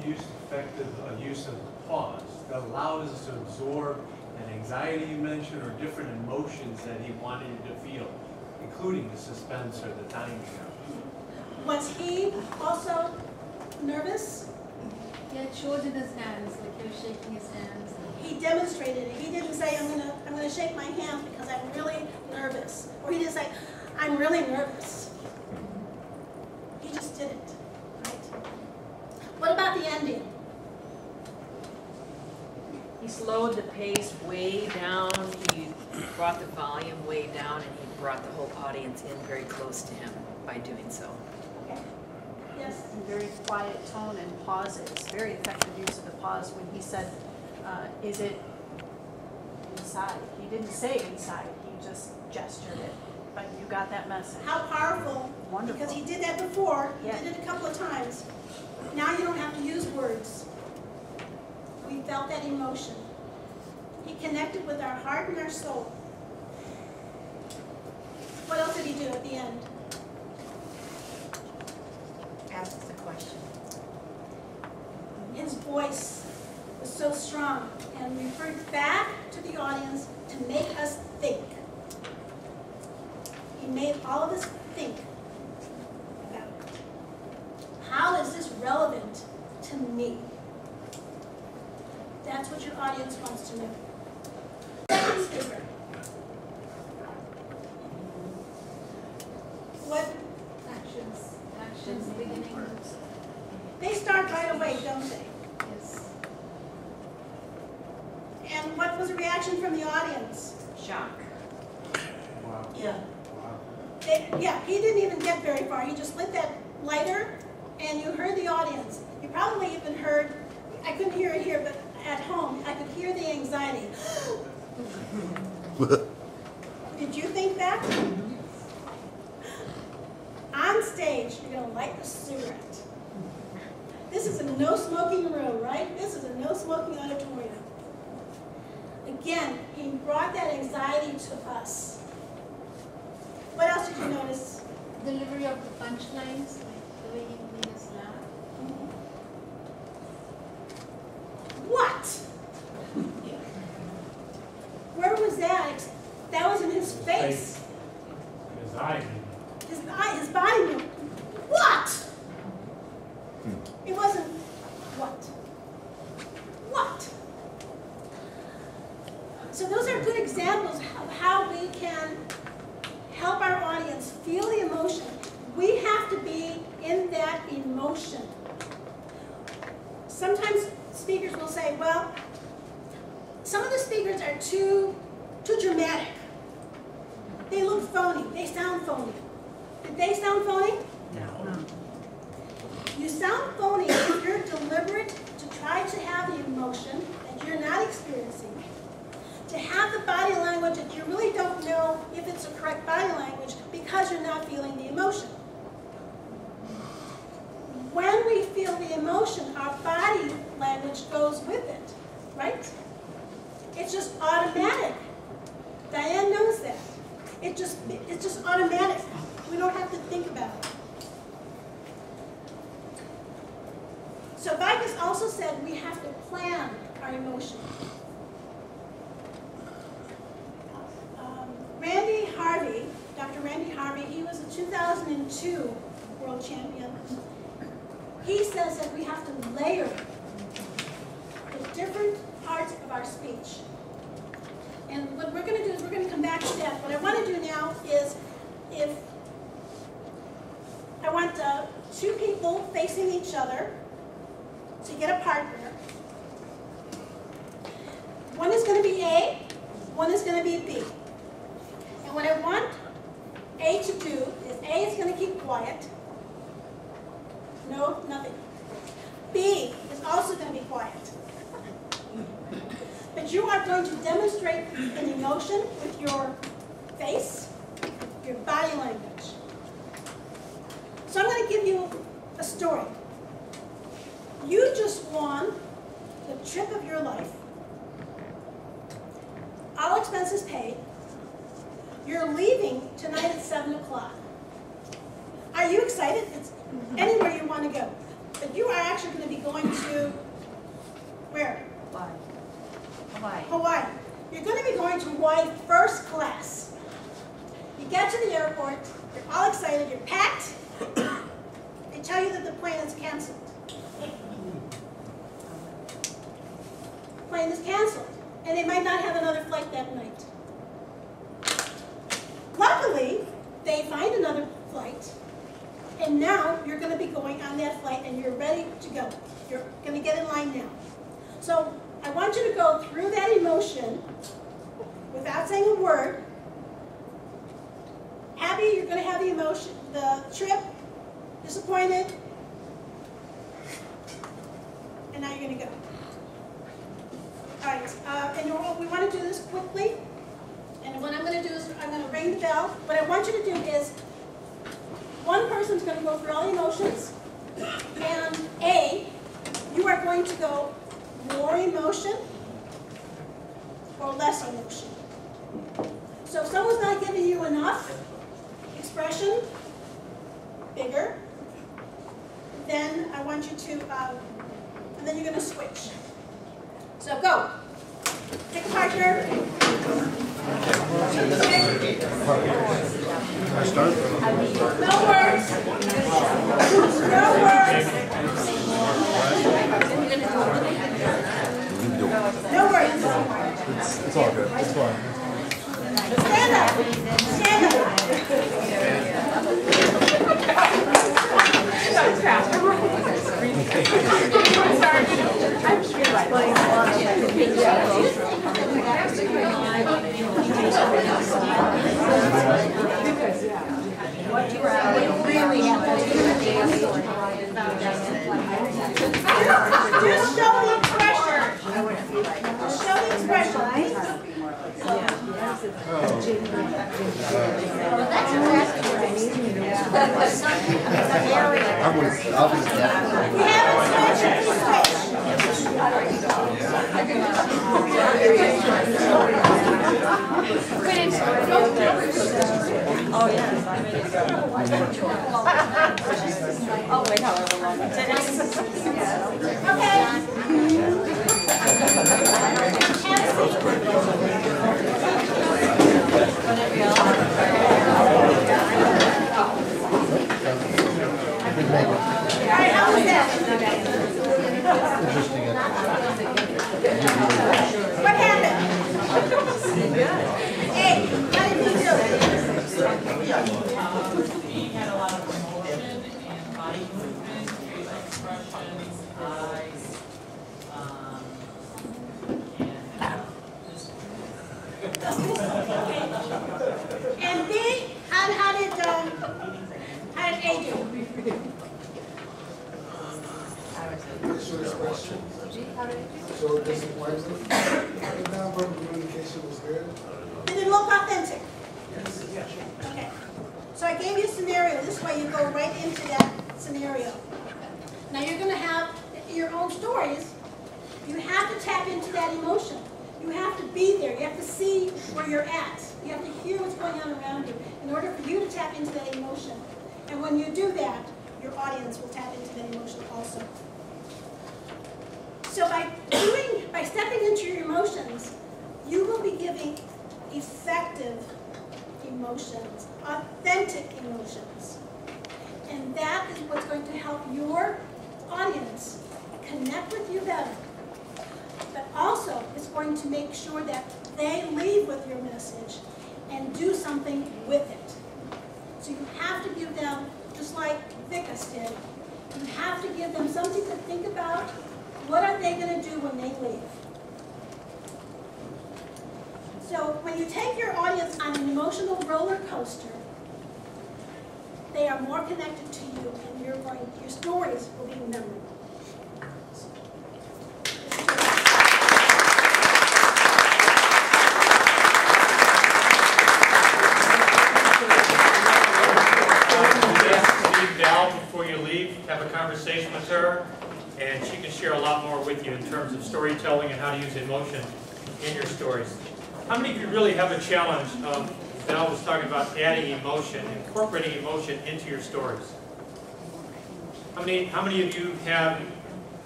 Effective use of pause that allows us to absorb an anxiety you mentioned or different emotions that he wanted to feel, including the suspense or the timing. Was he also nervous? Yeah, sure did his hands, like he was shaking his hands. He demonstrated it. He didn't say, I'm gonna shake my hands because I'm really nervous. Or he didn't say, I'm really nervous. He just did it, right? What about the ending? He slowed the pace way down. He brought the volume way down, and he brought the whole audience in very close to him by doing so. Okay. Yes. In very quiet tone and pauses. Very effective use of the pause when he said, "Is it inside?" He didn't say inside. He just gestured it. But you got that message. How powerful! Wonderful. Because he did that before. He did it a couple of times. Now you don't have to use words. We felt that emotion. He connected with our heart and our soul. What else did he do at the end? Ask the question. His voice was so strong and referred back to the audience to make us think. He made all of us think about it. How is this relevant to me? That's what your audience wants to know. Second speaker. What? Actions. Actions, beginning words. They start right away, don't they? Yes. And what was the reaction from the audience? Shock. Wow. Yeah. Wow. He didn't even get very far. He just lit that lighter, and you heard the audience. You probably even heard, I couldn't hear it here, but at home, I could hear the anxiety. Did you think that? On stage, you're going to light a cigarette. This is a no-smoking room, right? This is a no-smoking auditorium. Again, he brought that anxiety to us. What else did you notice? Delivery of the punchlines, like the way he made us laugh. What? Where was that? That was in his face. His eye. His eye, his body moved. What? It wasn't what? What? So those are good examples of how we can help our audience feel the emotion. We have to be in that emotion. Sometimes speakers will say, well, some of the speakers are too dramatic. They look phony. They sound phony. Did they sound phony? No. You sound phony if you're deliberate to try to have the emotion that you're not experiencing, to have the body language that you really don't know if it's the correct body language because you're not feeling the emotion. When we feel the emotion, our body language goes with it, right? It's just automatic. Diane knows that. It's just automatic. We don't have to think about it. So Vicus also said we have to plan our emotion. Dr. Randy Harvey, he was a 2002 world champion. He says that we have to layer the different parts of our speech. And what we're going to do is we're going to come back to that. What I want to do now is if I want two people facing each other to get a partner. One is going to be A, one is going to be B. And what I want A to do is A is going to keep quiet. No, nothing. B is also going to be quiet. But you are going to demonstrate an emotion with your face, your body language. So I'm going to give you a story. You just won the trip of your life. All expenses paid. You're leaving tonight at 7 o'clock. Are you excited? It's anywhere you want to go. But you are actually going to be going to where? Hawaii. You're going to be going to Hawaii first class. You get to the airport. You're all excited. You're packed. They tell you that the plane is canceled. plane is canceled, and they might not have another flight that night. Luckily, they find another flight, and now you're going to be going on that flight, and you're ready to go. You're going to get in line now. So I want you to go through that emotion without saying a word. Happy, you're going to have the emotion, the trip, disappointed, and now you're going to go. All right, and we want to do this quickly. And what I'm going to do is I'm going to ring the bell. What I want you to do is one person's going to go through all the emotions, and A, you are going to go more emotion or less emotion. So if someone's not giving you enough expression, bigger, then I want you to, and then you're going to switch. So go. Pick a partner. I start? No words. No words. No words. It's all good. It's fine. Stand up. Stand up. Just show me pressure. Show me pressure. Oh, yeah. I'll wait however long it takes. Okay. Alright, how was that? What happened? Hey, how did you do? He had a lot of emotion and body movement, facial expressions, eyes. And B, how did A do? So it disappointed. The number of communication was good. Did it look authentic? Yes. Okay. So I gave you a scenario. This way you go right into that scenario. Now you're going to have your own stories. You have to tap into that emotion. You have to be there. You have to see where you're at. You have to hear what's going on around you in order for you to tap into that emotion. And when you do that, your audience will tap into that emotion also. So by stepping into your emotions, you will be giving effective emotions, authentic emotions. And that is what's going to help your audience connect with you better. But also, it's going to make sure that they leave with your message and do something with it. So you have to give them, just like Vikas did, you have to give them something to think about. What are they going to do when they leave? So when you take your audience on an emotional roller coaster, they are more connected to you, and your stories will be memorable. Conversation with her, and she can share a lot more with you in terms of storytelling and how to use emotion in your stories. How many of you really have a challenge of, Val was talking about adding emotion, incorporating emotion into your stories? How many of you have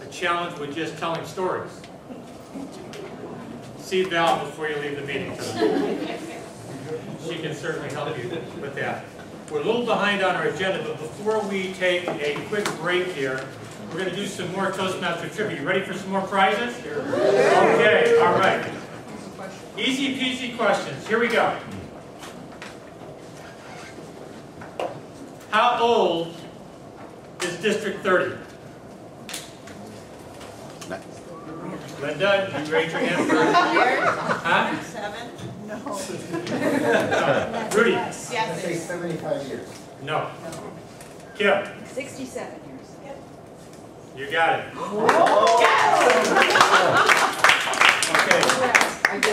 a challenge with just telling stories? See Val before you leave the meeting today. She can certainly help you with that. We're a little behind on our agenda, but before we take a quick break here, We're going to do some more Toastmaster trivia. You ready for some more prizes? Okay, all right. Easy peasy questions. Here we go. How old is District 30? Linda, you raise your hand for huh? 7? No. Rudy? Yes. I say 75 years. No. Kim? 67 years. Yep. You got it. Oh. Yes. Okay.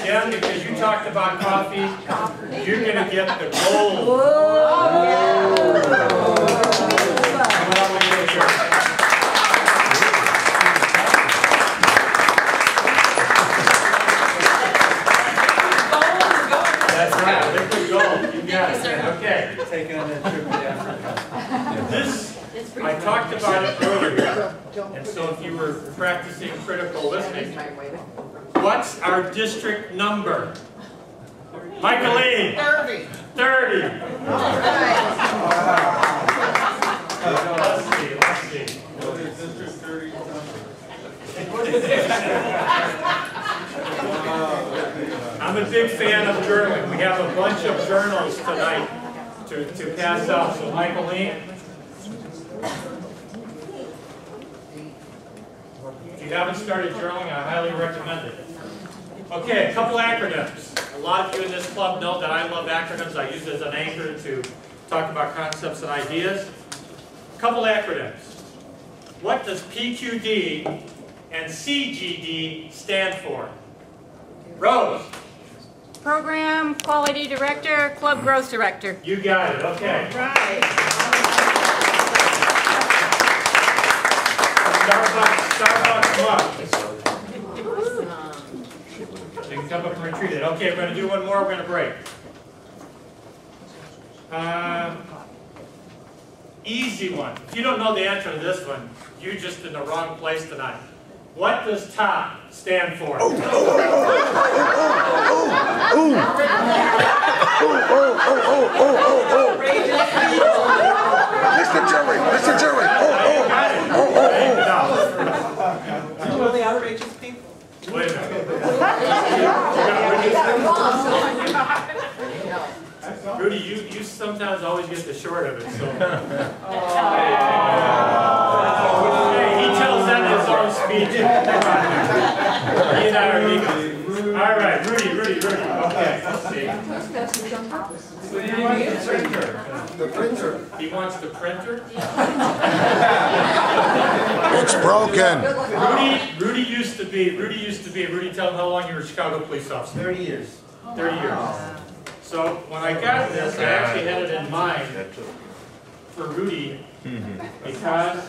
Kim, because you talked about coffee, you're going to get the gold. Whoa. Oh, yeah. I talked about it earlier, and so if you were practicing critical listening, what's our district number? Michaeline! 30! 30! Let's see. What is District 30's number? I'm a big fan of journaling. We have a bunch of journals tonight to pass out, so Michaeline, if you haven't started journaling, I highly recommend it. Okay, a couple acronyms. A lot of you in this club know that I love acronyms. I use it as an anchor to talk about concepts and ideas. A couple acronyms. What does PQD and CGD stand for? Rose. Program Quality Director, Club Growth Director. You got it, okay. All right. Starbucks Club. They can come up and retreat it. Okay, we're going to do one more. We're going to break. Easy one. If you don't know the answer to this one, you're just in the wrong place tonight. What does TOP stand for? Mr. Jerry, Are the outrageous people? Wait a minute. Rudy, you sometimes always get the short of it. So. Hey, he tells that in his own speech. He and I are equal. All right, Rudy. Okay, let's see. Toastmasters on Purpose. So he wants the printer. He wants the printer? It's broken. Rudy used to be. Rudy, tell him how long you were a Chicago police officer. 30 years. 30 years. So when I got this, I actually had it in mind for Rudy because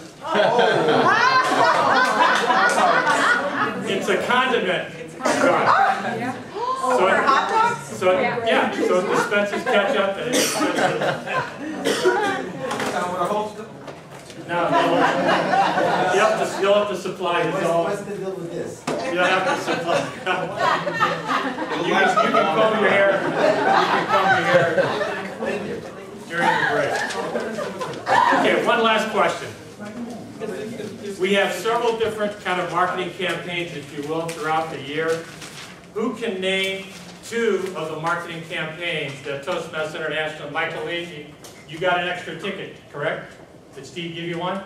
it's a condiment. So it, hot dogs? So it, yeah, so it dispenses ketchup and it dispenses... No. You'll have to supply his own. What's the deal with this? You'll have to supply... you can comb your hair. During the break. Okay, one last question. We have several different kind of marketing campaigns, if you will, throughout the year. Who can name two of the marketing campaigns that Toastmasters International, Michael Leachy, you got an extra ticket, correct? Did Steve give you one?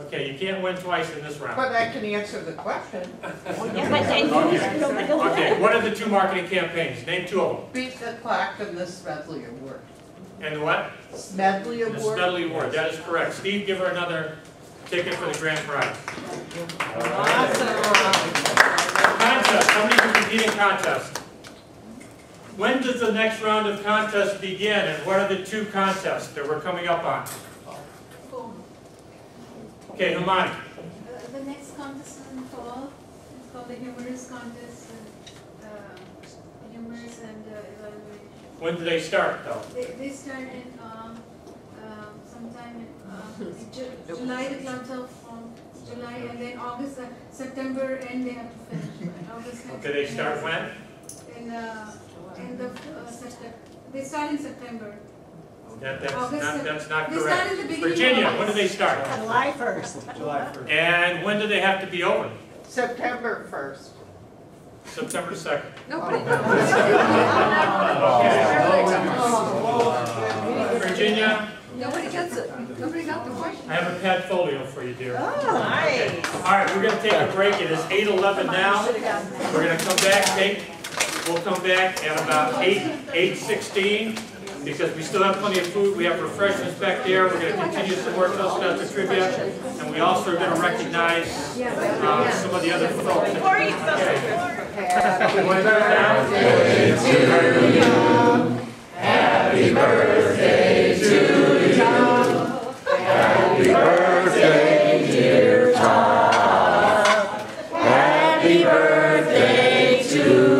Okay, you can't win twice in this round. But I can answer the question. Okay, what are the two marketing campaigns? Name two of them. Beat the Clock and the Smedley Award. And the what? Smedley Award. The Smedley Award, that is correct. Steve, give her another ticket for the grand prize. Awesome. Contest. Somebody can compete in contest. When does the next round of contests begin, and what are the two contests that we're coming up on? Okay, Hermione. The next contest is in fall. It's called the Humorous Contest, Humorous and Evaluation. When do they start, though? They start in sometime in July. The clubs are formed. July, and then August, September, and they have to finish. August. Okay, they start when? In the September. They start in September. That's not correct. Virginia, when do they start? July 1st. July 1st. And when do they have to be open? September 1st. September 2nd. Nobody knows. Virginia? Nobody gets it. Nobody got the question. I have a padfolio for you, dear. Oh, nice. Okay. All right, we're going to take a break. It is 8:11 now. We're going to come back. We'll come back at about 8:16. Because we still have plenty of food, we have refreshments back there, we're going to continue some work Toastmaster trivia, and we also are going to recognize some of the other folks. Happy birthday to you, happy birthday dear Tom, happy birthday to you.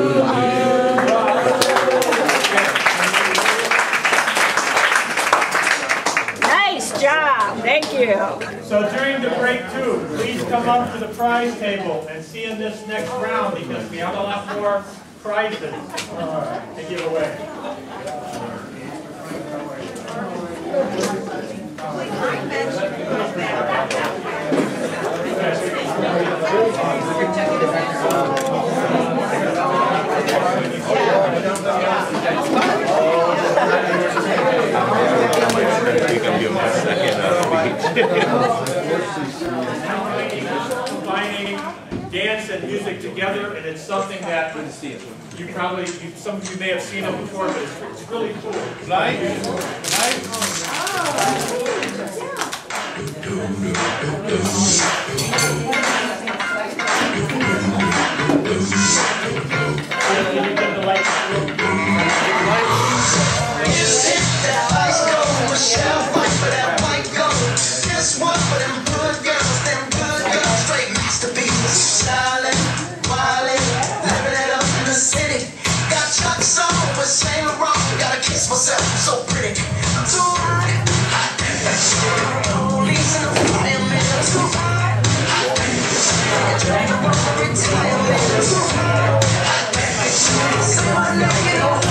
So during the break, too, please come up to the prize table and see in this next round, because we have a lot more prizes to give away. You can give me a second combining dance and music together, and it's something that you probably, some of you may have seen it before, but it's really cool. Myself, so pretty, I'm too hot. Only in the morning, man, I'm too hot. I drank the water for retirement, I'm too hot. Someone never get off me,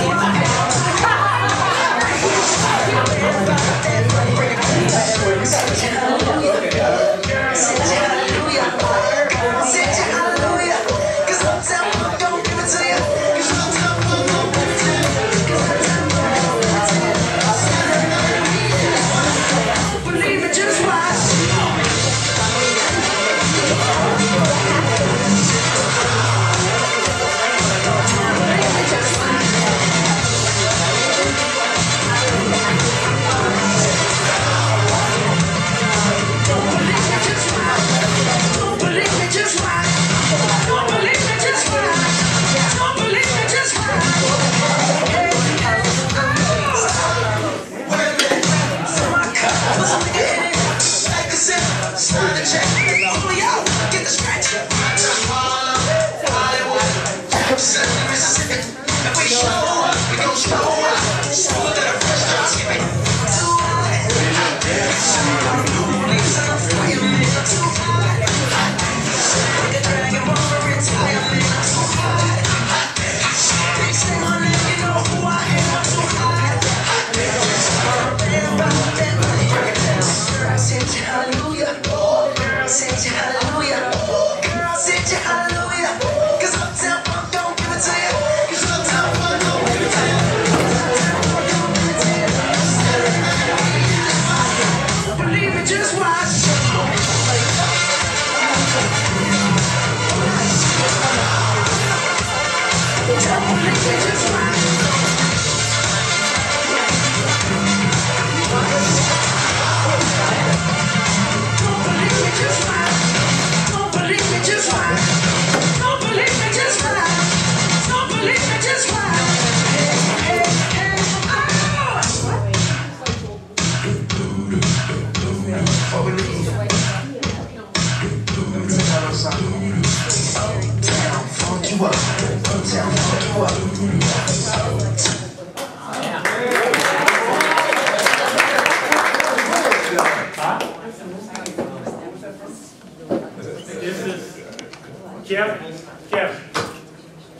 Jeff,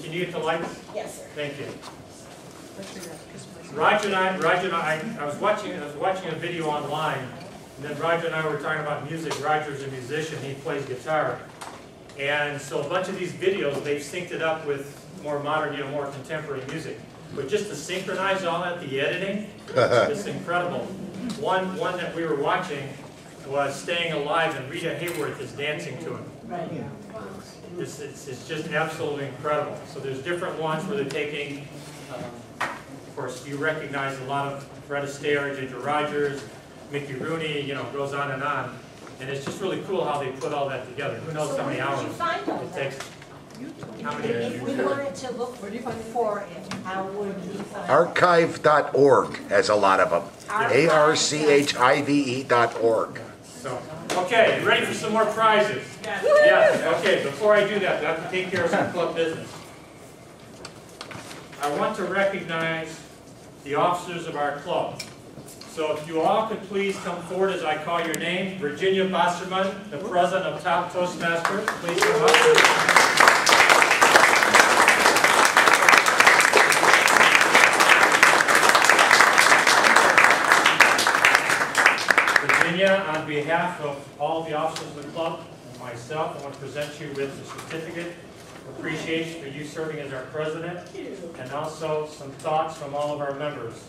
can you get the lights? Yes, sir. Thank you. Roger and I, I was watching a video online, and then Roger and I were talking about music. Roger's a musician, he plays guitar. And so a bunch of these videos, they've synced it up with more modern, you know, more contemporary music. But just to synchronize all that, the editing, it's incredible. One that we were watching was Staying Alive, and Rita Hayworth is dancing to it. Right. Yeah. It's just absolutely incredible. So there's different ones where they're taking, of course, you recognize a lot of Fred Astaire, Ginger Rogers, Mickey Rooney, you know, goes on. And it's just really cool how they put all that together. Who knows how many hours it takes. How many if we wanted to look for it, how would we find it? Archive.org has a lot of them. ARCHIVE.org. So, okay, ready for some more prizes? Yes. Yes. Okay, before I do that, I have to take care of some club business. I want to recognize the officers of our club. So if you all could please come forward as I call your name. Virginia Wassenaar, the president of Top Toastmasters, please come up. Virginia, on behalf of all the officers of the club and myself, I want to present you with a certificate of appreciation for you serving as our president, and also some thoughts from all of our members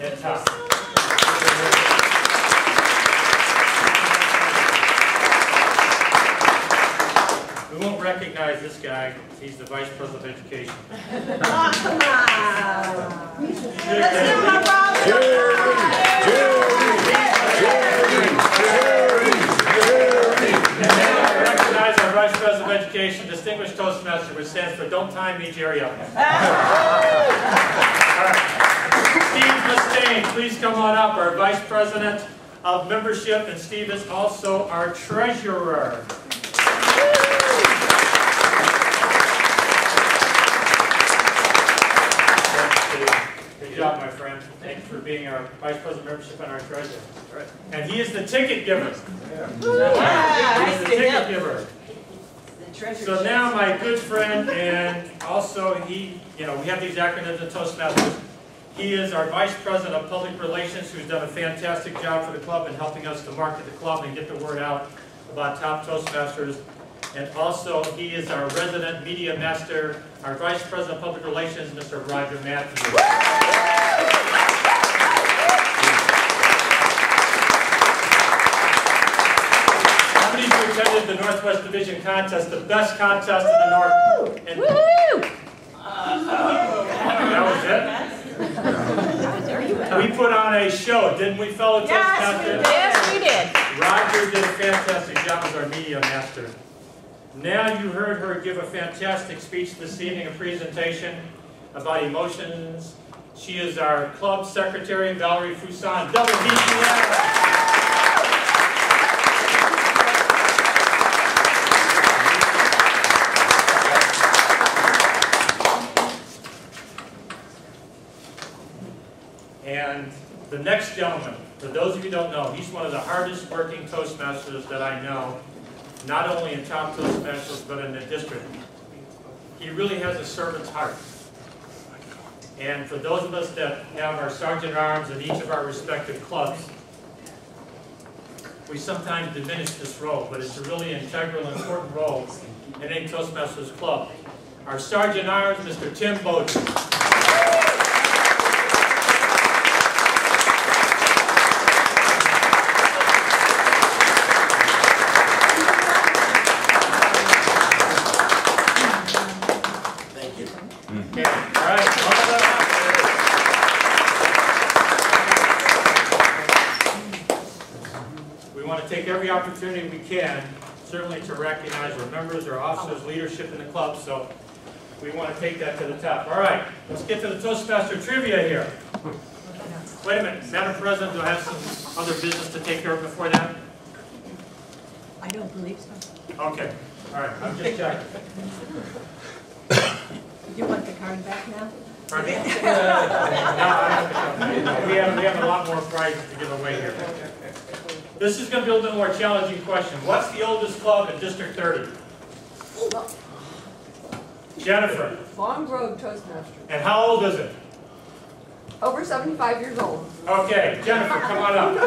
at Top. We won't recognize this guy. He's the Vice President of Education. Oh, come on. Let's give him a round of applause. We recognize our Vice President of Education, Distinguished Toastmaster, which stands for Don't Time Me, Jerry Up. All right. Steve Mustaine, please come on up, our Vice President of Membership, and Steve is also our Treasurer. Good job, my friend. Thank you for being our Vice President of Membership and our Treasurer. Right. And he is the ticket giver. Yeah. He's the ticket giver. So now my good friend, and also he, you know, we have these acronyms of Toastmasters. He is our Vice President of Public Relations, who's done a fantastic job for the club in helping us to market the club and get the word out about Top Toastmasters. And also, he is our resident media master, our Vice President of Public Relations, Mr. Roger Matthews. How many of you attended the Northwest Division contest, the best contest in the North? That was it. We put on a show, didn't we, fellow Toastmasters? Yes, we did. Roger did a fantastic job as our media master. Now you heard her give a fantastic speech this evening, a presentation about emotions. She is our club secretary, Valerie Fuson, double DTM. And the next gentleman, for those of you who don't know, he's one of the hardest working Toastmasters that I know, not only in Top Toastmasters, but in the district. He really has a servant's heart. And for those of us that have our sergeant-at-arms in each of our respective clubs, we sometimes diminish this role, but it's a really integral and important role in any Toastmasters club. Our sergeant-at-arms, Mr. Tim Bowden. Opportunity we can, certainly to recognize our members, our officers, leadership in the club, so we want to take that to the top. All right, let's get to the Toastmaster trivia here. Wait a minute, Madam President, do I have some other business to take care of before that? I don't believe so. Okay, all right, I'm just checking. You want the card back now? Pardon me? No, we have a lot more prizes to give away here. This is going to be a little bit more challenging question. What's the oldest club in District 30? Jennifer. Long Grove Toastmasters. And how old is it? over 75 years old. Okay, Jennifer, come on up.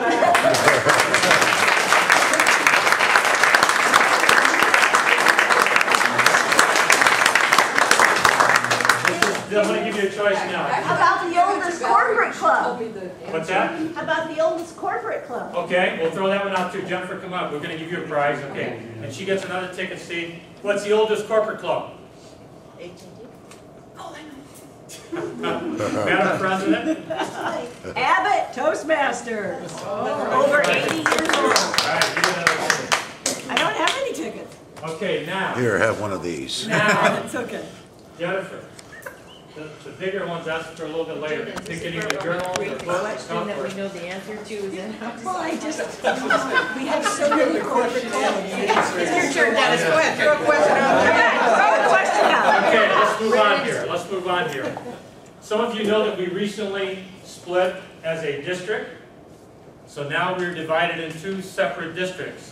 I'm going to give you a choice now. How about the oldest corporate club? What's that? How about the oldest corporate club? Okay, we'll throw that one out too. Jennifer, come up. We're going to give you a prize. Okay, and she gets another ticket, Steve. What's the oldest corporate club? Madam President? Abbott Toastmasters. Oh, over 80 years old. I don't have any tickets. Okay, now. Here, have one of these. Now. It's okay. Jennifer, the bigger ones ask for a little bit later. Picking the journal, the book, that we know the answer to is in house. Well, I just, we have so many questions. It's your turn, Dennis. Go ahead. Throw a question out. Come on, throw a question out. Okay, let's move on here. Let's move on here. Some of you know that we recently split as a district, so now we're divided in two separate districts.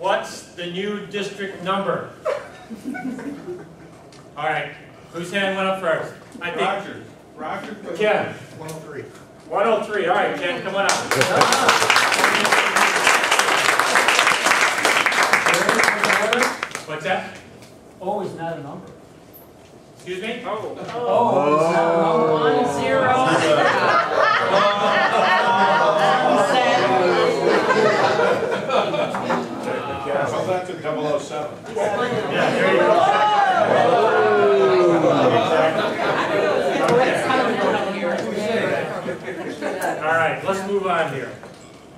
What's the new district number? All right, whose hand went up first? I think. Roger. Roger. Ken. 103. 103. All right, Ken, come on up. What's that? O is not a number. Excuse me? Oh. Oh. 1 0. Well, that's a 007. Yeah, there you go. All right, let's move on here.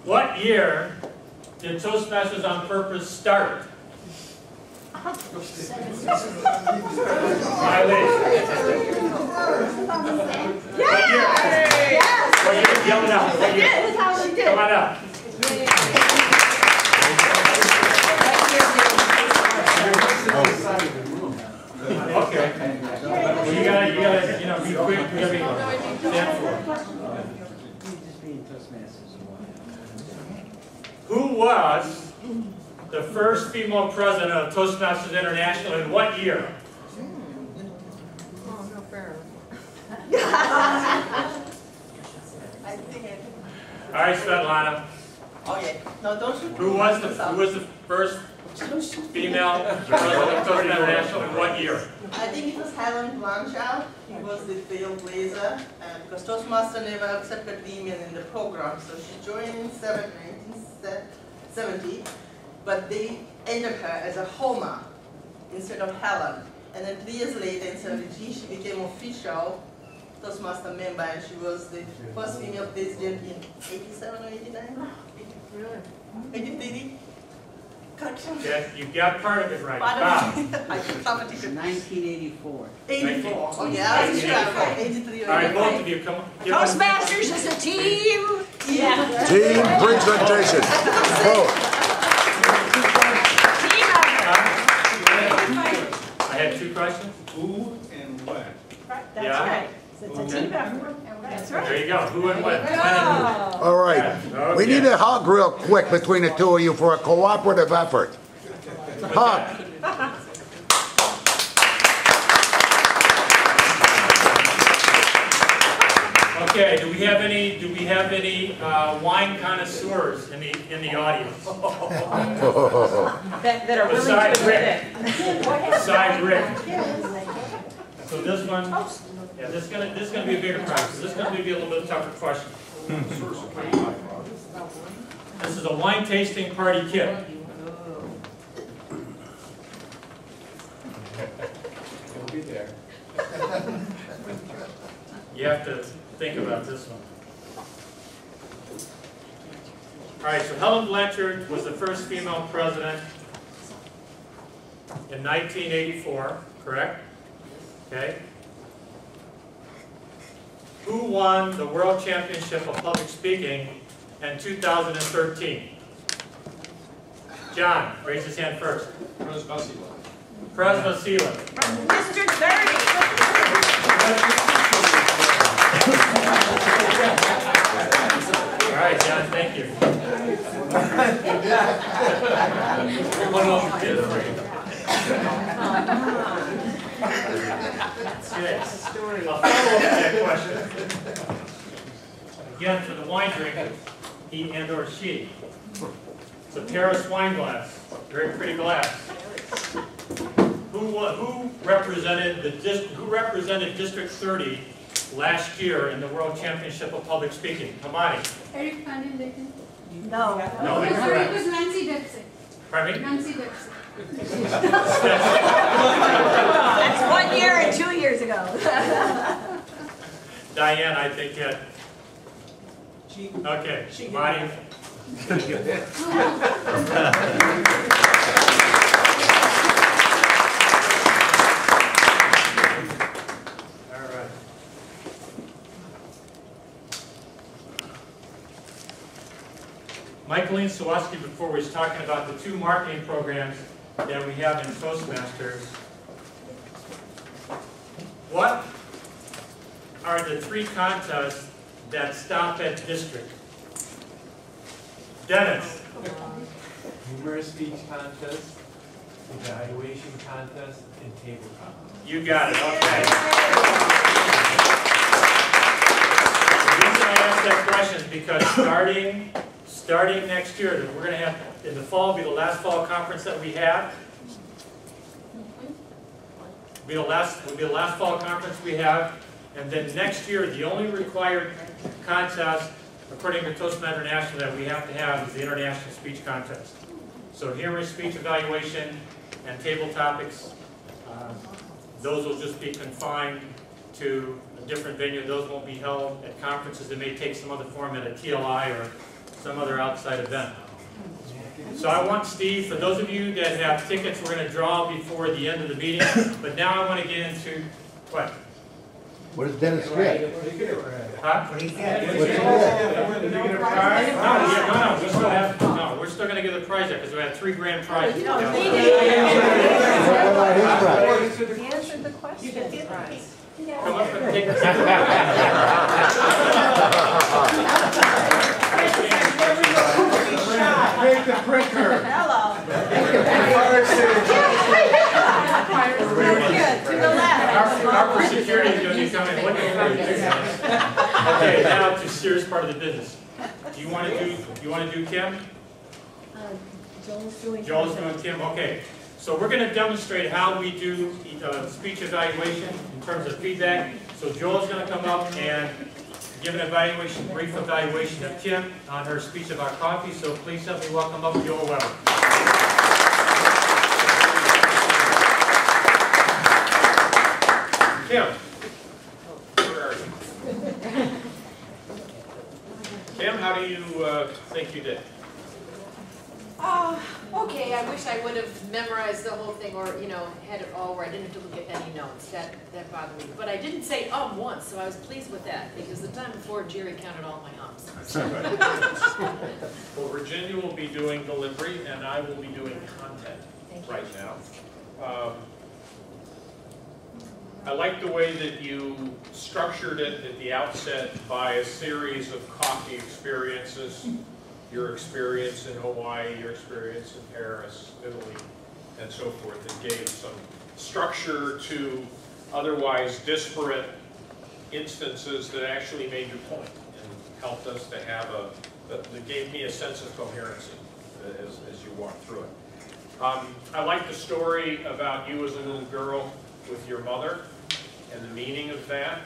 What year did Toastmasters on Purpose start? Come on up. Okay. Well, you gotta, you know, be quick. We gotta stand for. Who was the first female president of Toastmasters International in what year? Oh, no fair. All right, Svetlana. Okay. No, don't you. Who was the first female president of Toastmasters International in what year? I think it was Helen Blanchard. She was the trailblazer, because Toastmaster never accepted women in the program, so she joined in 1970. But they ended her as a Homer instead of Helen. And then 3 years later, in 1970, she became official Toastmaster member, and she was the first female president in 87 or 89? 83? Yeah, you got part of it right. I should have a ticket. 1984. 84. Oh, yeah, I was sure. 83 or 84. All right, both of you, come on. Toastmasters is a team. Yeah. Team presentation. Oh. I had two questions. Who and when? Right, that's right. So it's a team effort. That's right. There you go. Who and when? Oh. All right. Yeah. Okay. We need a hug real quick between the two of you for a cooperative effort. Hug. Okay. Do we have any wine connoisseurs in the audience? that are besides Rick. Besides Rick. So this one, yeah, this is gonna be a bigger prize. This is gonna be a little bit tougher question. This is a wine tasting party kit. It'll be there. You have to think about this one. All right, so Helen Blanchard was the first female president in 1984, correct? Okay. Who won the World Championship of Public Speaking in 2013? John, raise his hand first. Pres Vasila. Pres Vasila. From District 30. All right, John, thank you. Yes. A follow-up to that question. again for the wine drinker, he and or she. It's a Paris wine glass, very pretty glass. Who represented District 30 last year in the World Championship of Public Speaking? Kamani. Eric Fandin Bacon. No. No, it was Nancy Dipsy. Pardon me? Nancy Dipsy. That's 1 year and 2 years ago. Diane, I think, had... Okay, Kamani. Michaeline Sawaski before was talking about the two marketing programs that we have in Toastmasters. What are the three contests that stop at district? Dennis. Humorous speech contest, evaluation contest, and table contest. You got it, okay. The reason I asked that question is because starting next year, we're going to have, in the fall, be the last fall conference that we have. Will be the last fall conference we have. And then next year, the only required contest, according to Toastmasters International, that we have to have is the International Speech Contest. So humorous speech evaluation and table topics, those will just be confined to a different venue. Those won't be held at conferences. They may take some other form at a TLI or some other outside event. So I want Steve, for those of you that have tickets, we're going to draw before the end of the meeting, but now I want to get into, what? What does Dennis get? Huh? What do you get? No, we're still going to give the prize out because we have $3,000 prize. No, he did. He answered the question. You can get the prize. Come up and take the Break the pricker. Hello. To the left. Our security is going to come in. What do you want to do? Okay, now to the serious part of the business. Do you want to do Kim? Joel's doing Kim. Okay. So we're going to demonstrate how we do speech evaluation in terms of feedback. So Joel's going to come up and give an evaluation, brief evaluation of Kim on her speech about coffee. So please help me welcome up Joel Weber. Kim, where are you? Kim, how do you think you did? Okay, I wish I would have memorized the whole thing or, you know, had it all where I didn't have to look at any notes. That bothered me. But I didn't say once, so I was pleased with that because the time before Jerry counted all my ums. Well, Virginia will be doing delivery and I will be doing content right now. I like the way that you structured it at the outset by a series of coffee experiences. Your experience in Hawaii, your experience in Paris, Italy, and so forth, that gave some structure to otherwise disparate instances that actually made your point and helped us to have a, that gave me a sense of coherency as you walked through it. I like the story about you as a little girl with your mother and the meaning of that.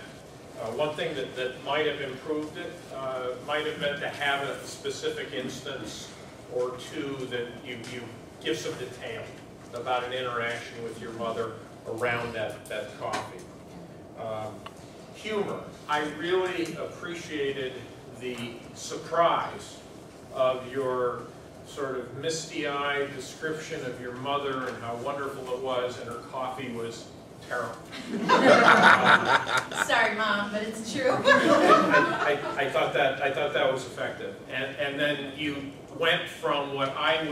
One thing that might have improved it might have been to have a specific instance or two that you give some detail about an interaction with your mother around that coffee. Humor. I really appreciated the surprise of your sort of misty-eyed description of your mother and how wonderful it was, and her coffee was terrible. Sorry, Mom, but it's true. I thought that was effective, and then you went from what I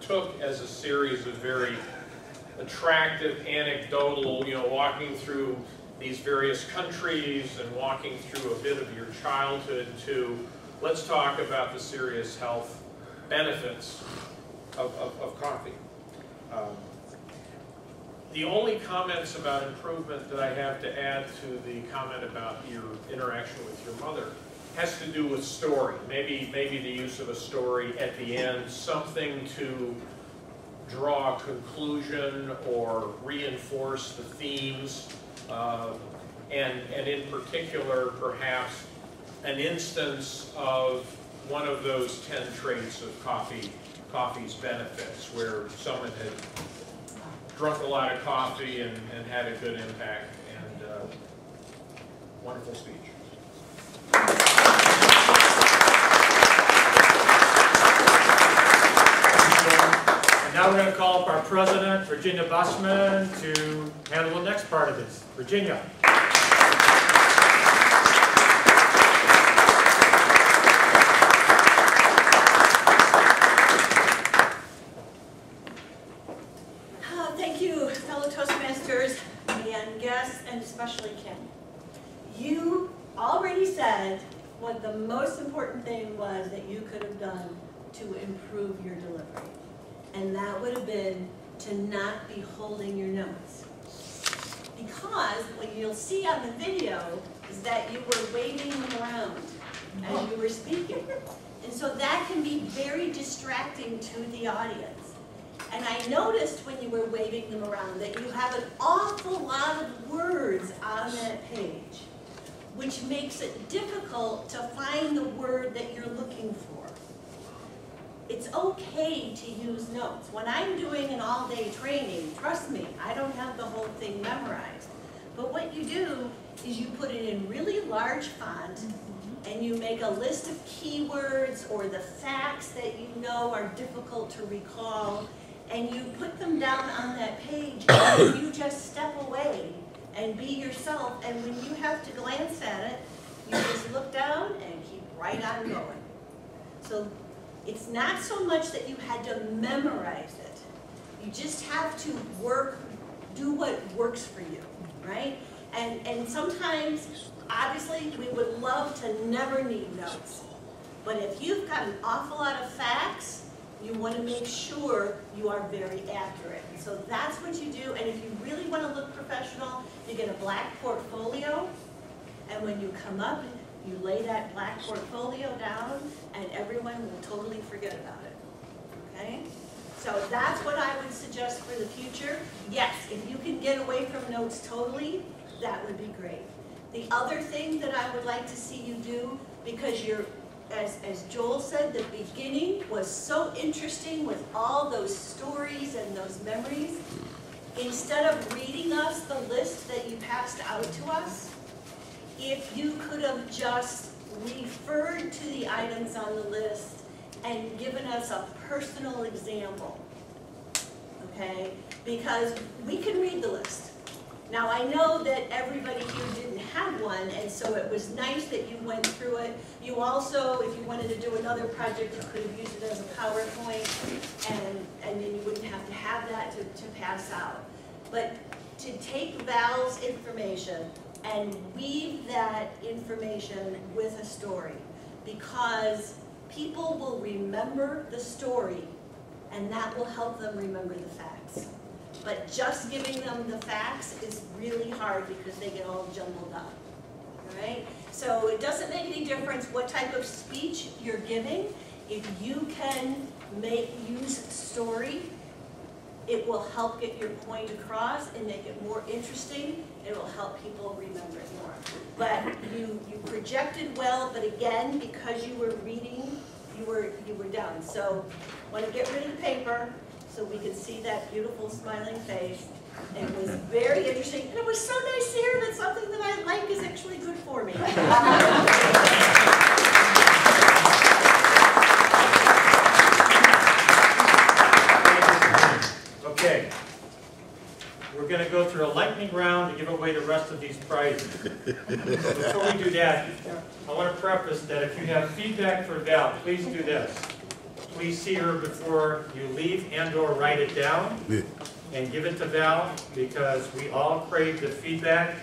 took as a series of very attractive anecdotal, you know, walking through these various countries and walking through a bit of your childhood to let's talk about the serious health benefits of coffee. The only comments about improvement that I have to add to the comment about your interaction with your mother has to do with story. Maybe the use of a story at the end, something to draw a conclusion or reinforce the themes, and in particular, perhaps an instance of one of those 10 traits of coffee's benefits, where someone had drunk a lot of coffee and had a good impact, and wonderful speech. And now we're going to call up our president, Virginia Wassenaar, to handle the next part of this. Virginia. Especially Kim. You already said what the most important thing was that you could have done to improve your delivery. And that would have been to not be holding your notes. Because what you'll see on the video is that you were waving around as you were speaking. And so that can be very distracting to the audience. And I noticed when you were waving them around that you have an awful lot of words on that page, which makes it difficult to find the word that you're looking for. It's okay to use notes. When I'm doing an all-day training, trust me, I don't have the whole thing memorized. But what you do is you put it in really large font, and you make a list of keywords or the facts that you know are difficult to recall, and you put them down on that page, and you just step away and be yourself, and when you have to glance at it, you just look down and keep right on going. So it's not so much that you had to memorize it. You just have to do what works for you, right? And sometimes, obviously, we would love to never need notes. But if you've got an awful lot of facts, you want to make sure you are very accurate. So that's what you do, and if you really want to look professional, you get a black portfolio, and when you come up, you lay that black portfolio down, and everyone will totally forget about it, okay? So that's what I would suggest for the future. Yes, if you can get away from notes totally, that would be great. The other thing that I would like to see you do, because you're, as Joel said, the beginning was so interesting with all those stories and those memories. Instead of reading us the list that you passed out to us, if you could have just referred to the items on the list and given us a personal example, okay? Because we can read the list. Now, I know that everybody here didn't have one, and so it was nice that you went through it. You also, if you wanted to do another project, you could have used it as a PowerPoint, and then you wouldn't have to have that to pass out. But to take Val's information and weave that information with a story, because people will remember the story, and that will help them remember the facts. But just giving them the facts is really hard because they get all jumbled up, all right? So it doesn't make any difference what type of speech you're giving. If you can use story, it will help get your point across and make it more interesting. It will help people remember it more. But you projected well, but again, because you were reading, you were down. So want to get rid of the paper, so we could see that beautiful smiling face. It was very interesting, and it was so nice to hear that something that I like is actually good for me. Okay, we're going to go through a lightning round to give away the rest of these prizes. Before we do that, I want to preface that if you have feedback for Val, please do this. Please see her before you leave and/or write it down and give it to Val, because we all crave the feedback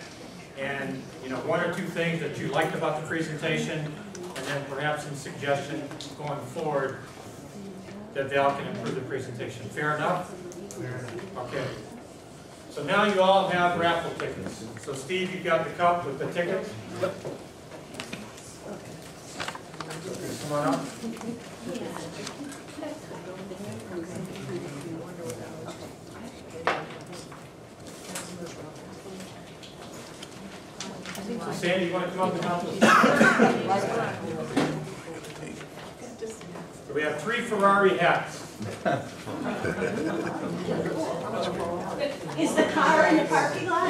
and, you know, one or two things that you liked about the presentation, and then perhaps some suggestion going forward that Val can improve the presentation. Fair enough? Fair enough. Okay. So now you all have raffle tickets. So Steve, you've got the cup with the tickets. Come on up. So Sandy, you want to come up and help us? So we have 3 Ferrari hats. Is the car in the parking lot?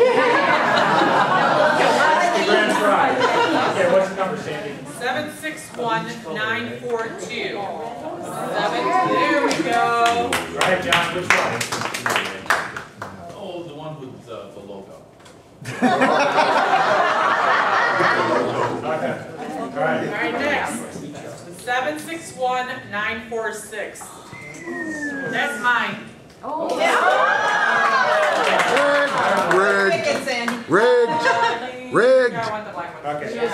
Okay, what's the number, Sandy? 761-942. There we go. Right, John, which one? Oh, the one with the logo. Okay. All right. All right, next. 761-946. That's mine. Oh. Yeah. Rigged. Rigged. Rigged.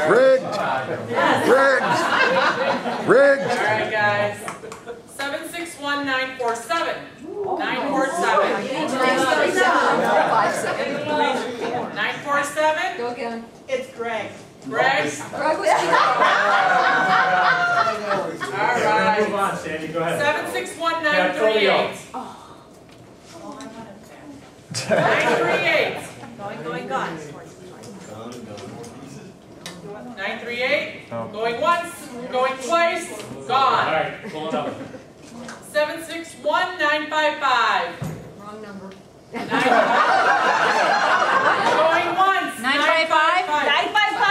Rigged. Rigged. All right, guys. 761-947. 947. 947. Go again. It's Greg. Greg? Greg was Alright. Move on, Sandy. Go ahead. 761-938. Oh, I'm not up there. 938. Going, going, gone. 938. Going once. Going twice. Gone. Alright, pull it up. 761-955. Wrong number. 955. Going once. 955? 955.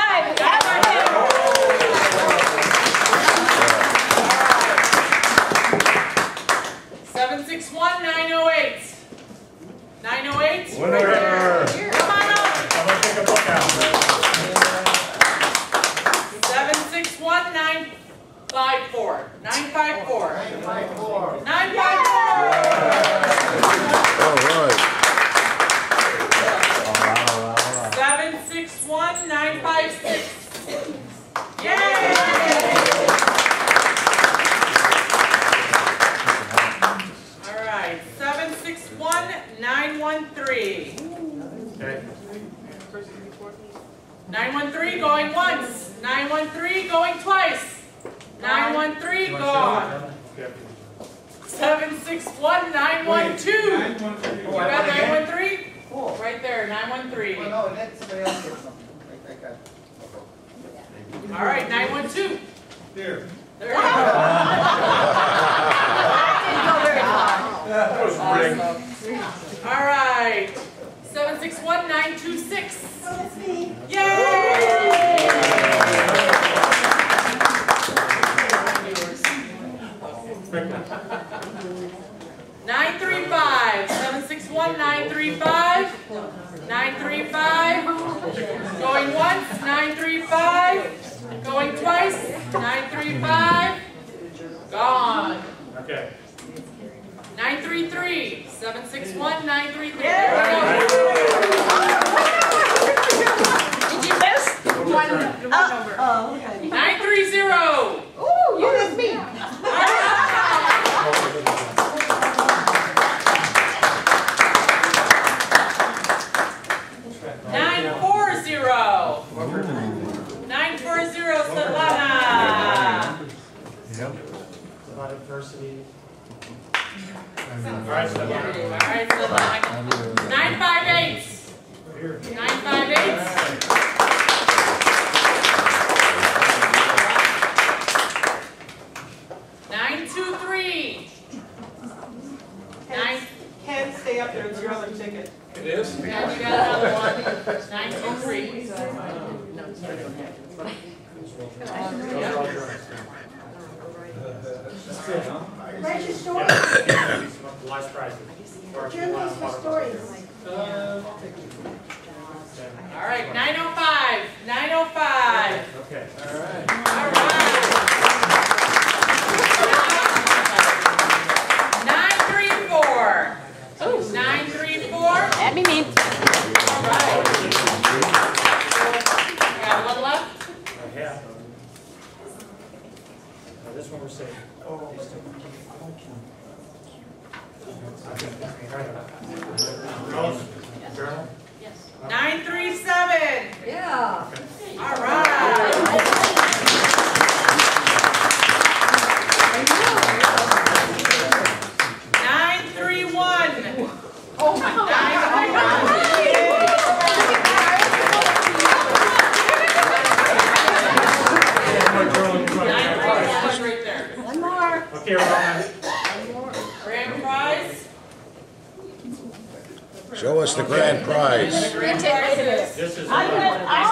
Show us the grand prize. I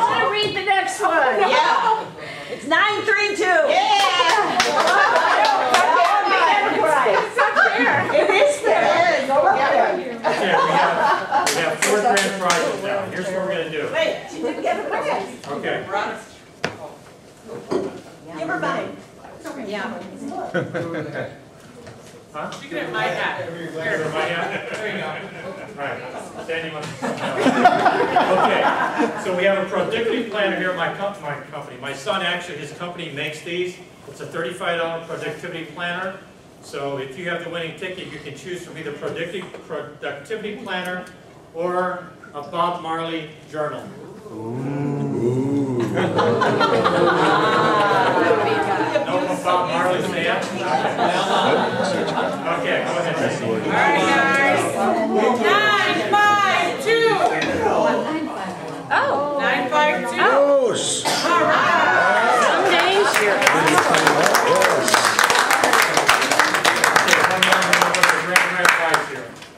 want to read the next one. Yeah. It's 932. Yeah. It is fair. Go up there. We have four grand prizes now. Here's what we're going to do. Wait, she didn't get a prize. Okay. Give her mine. Yeah. Huh? You can have my hat. Here, my hat. There you go. All right. Stand you up. Okay. So we have a productivity planner here at my company. My son, actually, his company makes these. It's a $35 productivity planner. So if you have the winning ticket, you can choose from either productivity planner or a Bob Marley journal. Ooh. Bob Marley fan? Okay, go ahead. All right, guys. 952. Oh. 952. Oh. All right. Some days here.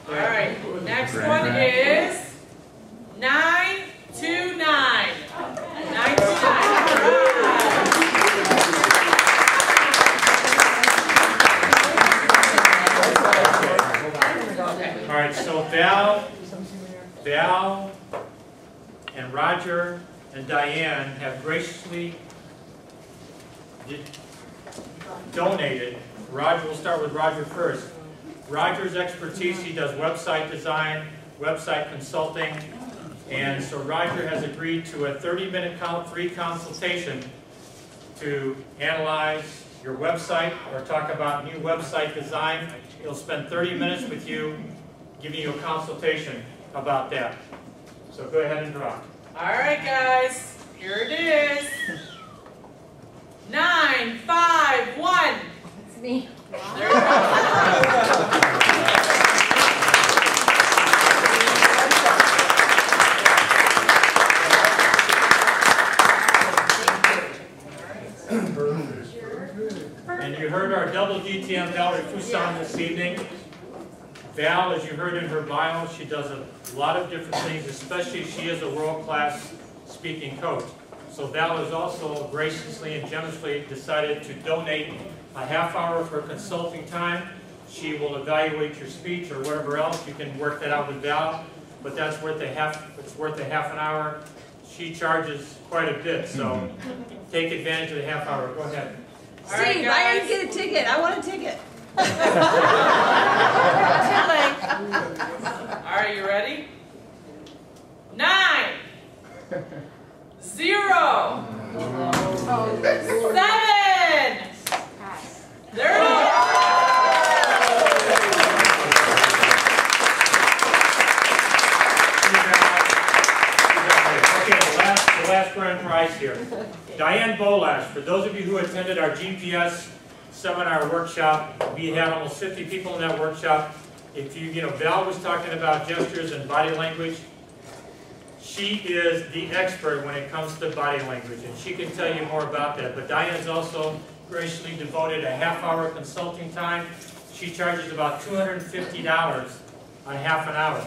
All right. Next one is 929. 929. All right, so Val, and Roger, and Diane have graciously donated. Roger, we'll start with Roger first. Roger's expertise, he does website design, website consulting, and so Roger has agreed to a 30-minute free consultation to analyze your website or talk about new website design. He'll spend 30 minutes with you, giving you a consultation about that. So go ahead and draw. All right, guys, here it is. 951. That's me. There you go. And you heard our double DTM Valerie Fuson this evening. Val, as you heard in her bio, she does a lot of different things, especially she is a world-class speaking coach. So Val has also graciously and generously decided to donate a half hour of her consulting time. She will evaluate your speech or whatever else. You can work that out with Val, but that's worth a half an hour. She charges quite a bit, so take advantage of the half hour. Go ahead. Steve, right, I didn't get a ticket. I want a ticket. Too late. All right, you ready? 9 0 7. There it is. Okay, the last grand prize here. Diane Bolash. For those of you who attended our GPS seminar workshop, we had almost 50 people in that workshop. If you know, Val was talking about gestures and body language. She is the expert when it comes to body language, and she can tell you more about that. But Diane's also graciously devoted a half-hour consulting time. She charges about $250 on half an hour.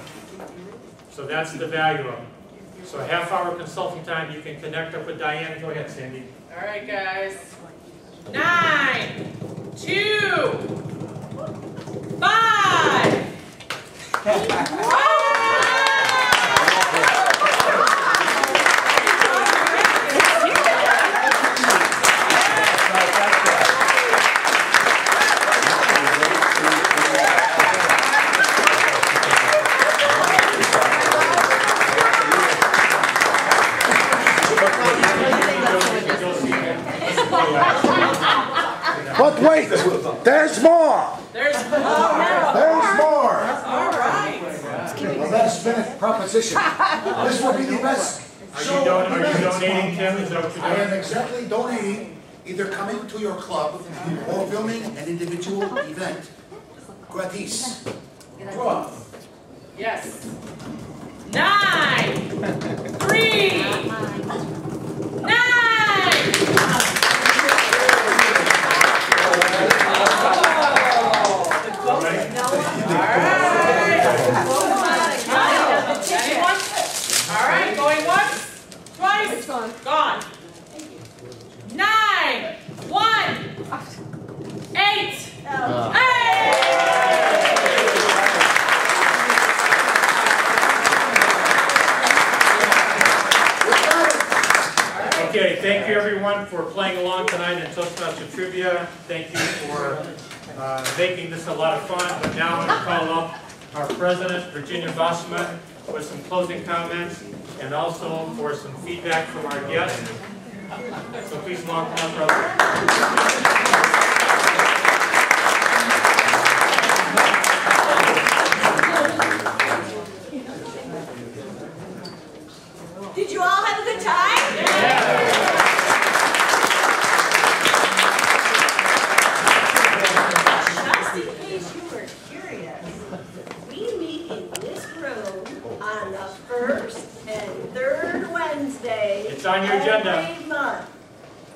So that's the value of it. So a half-hour consulting time, you can connect up with Diane. Go ahead, Sandy. All right, guys. 9 2 5 But wait, there's more! There's more! There's more! All right. The best minute proposition. This will be the best show. Are you donating, Kim? Is that what you're doing? I am exactly donating, either coming to your club or filming an individual event. Gratis. Draw. Yes. 9 3 9 All right. Okay, thank you everyone for playing along tonight in Toastmaster Trivia. Thank you for making this a lot of fun. But now I'm going to call up our president, Virginia Wassenaar, with some closing comments and also for some feedback from our guests. So please welcome up, brother. Did you all have a good time? Yeah. Just in case you were curious, we meet in this room on the first and third Wednesday. It's on your agenda. Every month.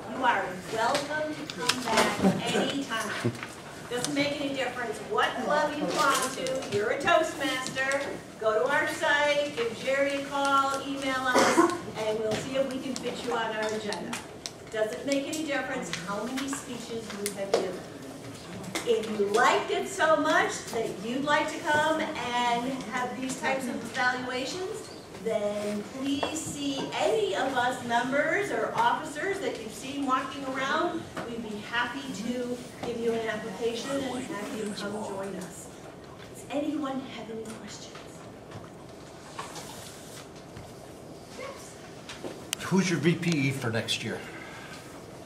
You are welcome to come back anytime. Doesn't make any difference what club you belong to. You're a Toastmaster. Go to our site, give Jerry a call, email us, and we'll see if we can fit you on our agenda. Doesn't make any difference how many speeches you have given. If you liked it so much that you'd like to come and have these types of evaluations, then please see any of us members or officers that you've seen walking around. We'd be happy to give you an application and have you come join us. Does anyone have any questions? Who's your VPE for next year?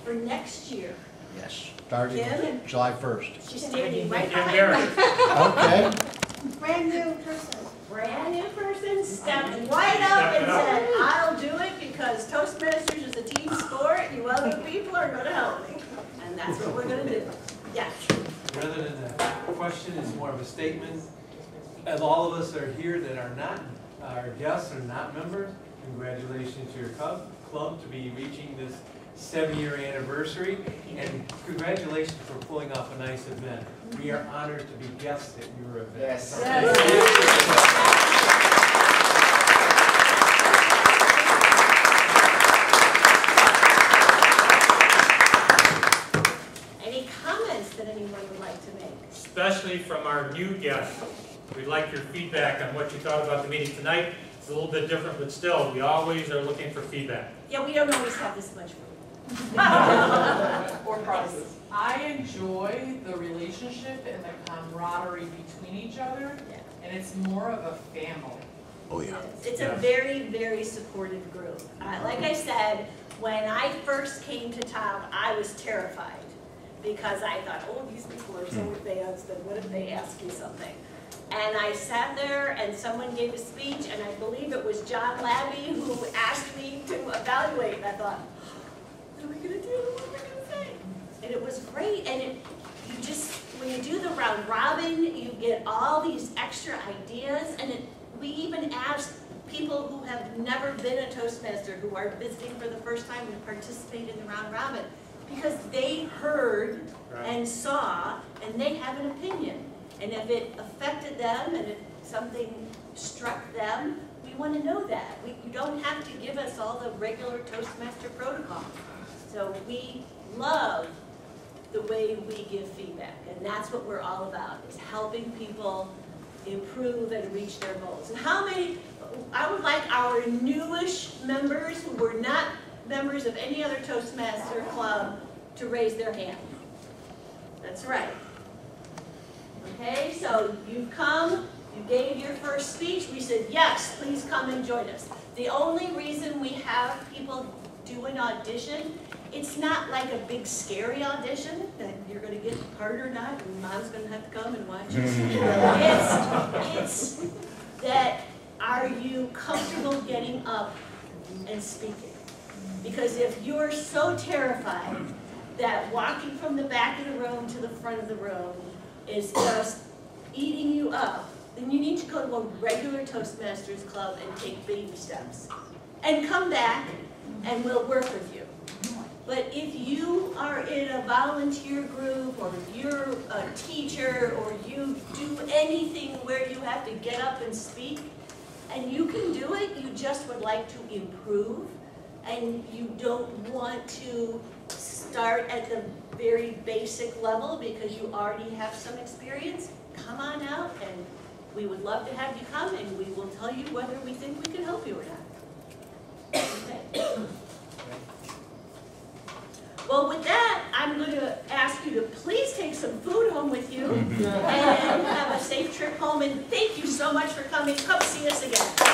For next year? Yes. Starting July 1st. She's standing right behind me. Okay. Brand new person. Brand new person stepped right up and said, I'll do it because Toastmasters is a team sport. You other people are going to help me. And that's what we're going to do. Yes. Rather than a question, it's more of a statement. As all of us are here that are not, our guests are not members, congratulations to your club to be reaching this 7-year anniversary, and congratulations for pulling off a nice event. We are honored to be guests at your event. Yes. Any comments that anyone would like to make? Especially from our new guests. We'd like your feedback on what you thought about the meeting tonight. It's a little bit different, but still, we always are looking for feedback. Yeah, we don't always have this much room. Or prices. I enjoy the relationship and the camaraderie between each other, and it's more of a family. Oh, yeah. It's a very, very supportive group. Like I said, when I first came to Top, I was terrified because I thought, oh, these people are so advanced, and what if they ask you something? And I sat there, and someone gave a speech, and I believe it was John Lapley who asked me to evaluate. And I thought, what are we going to do? What are we going to say? And it was great. And you just, when you do the round robin, you get all these extra ideas. And we even asked people who have never been a Toastmaster, who are visiting for the first time, to participate in the round robin, because they heard and saw, and they have an opinion. And if it affected them and if something struck them, we want to know that. You don't have to give us all the regular Toastmaster protocol. So we love the way we give feedback. And that's what we're all about, is helping people improve and reach their goals. And how many, I would like our newish members who were not members of any other Toastmaster club to raise their hand. That's right. Okay, so you've come, you gave your first speech, we said, yes, please come and join us. The only reason we have people do an audition, it's not like a big scary audition that you're going to get hurt or not, and mom's going to have to come and watch you. It's that, are you comfortable getting up and speaking? Because if you're so terrified that walking from the back of the room to the front of the room is just eating you up, then you need to go to a regular Toastmasters club and take baby steps. And come back, and we'll work with you. But if you are in a volunteer group, or you're a teacher, or you do anything where you have to get up and speak, and you can do it, you just would like to improve, and you don't want to start at the very basic level because you already have some experience, come on out, and we would love to have you come, and we will tell you whether we think we can help you or not. Okay. Well, with that, I'm going to ask you to please take some food home with you and have a safe trip home. And thank you so much for coming. Come see us again.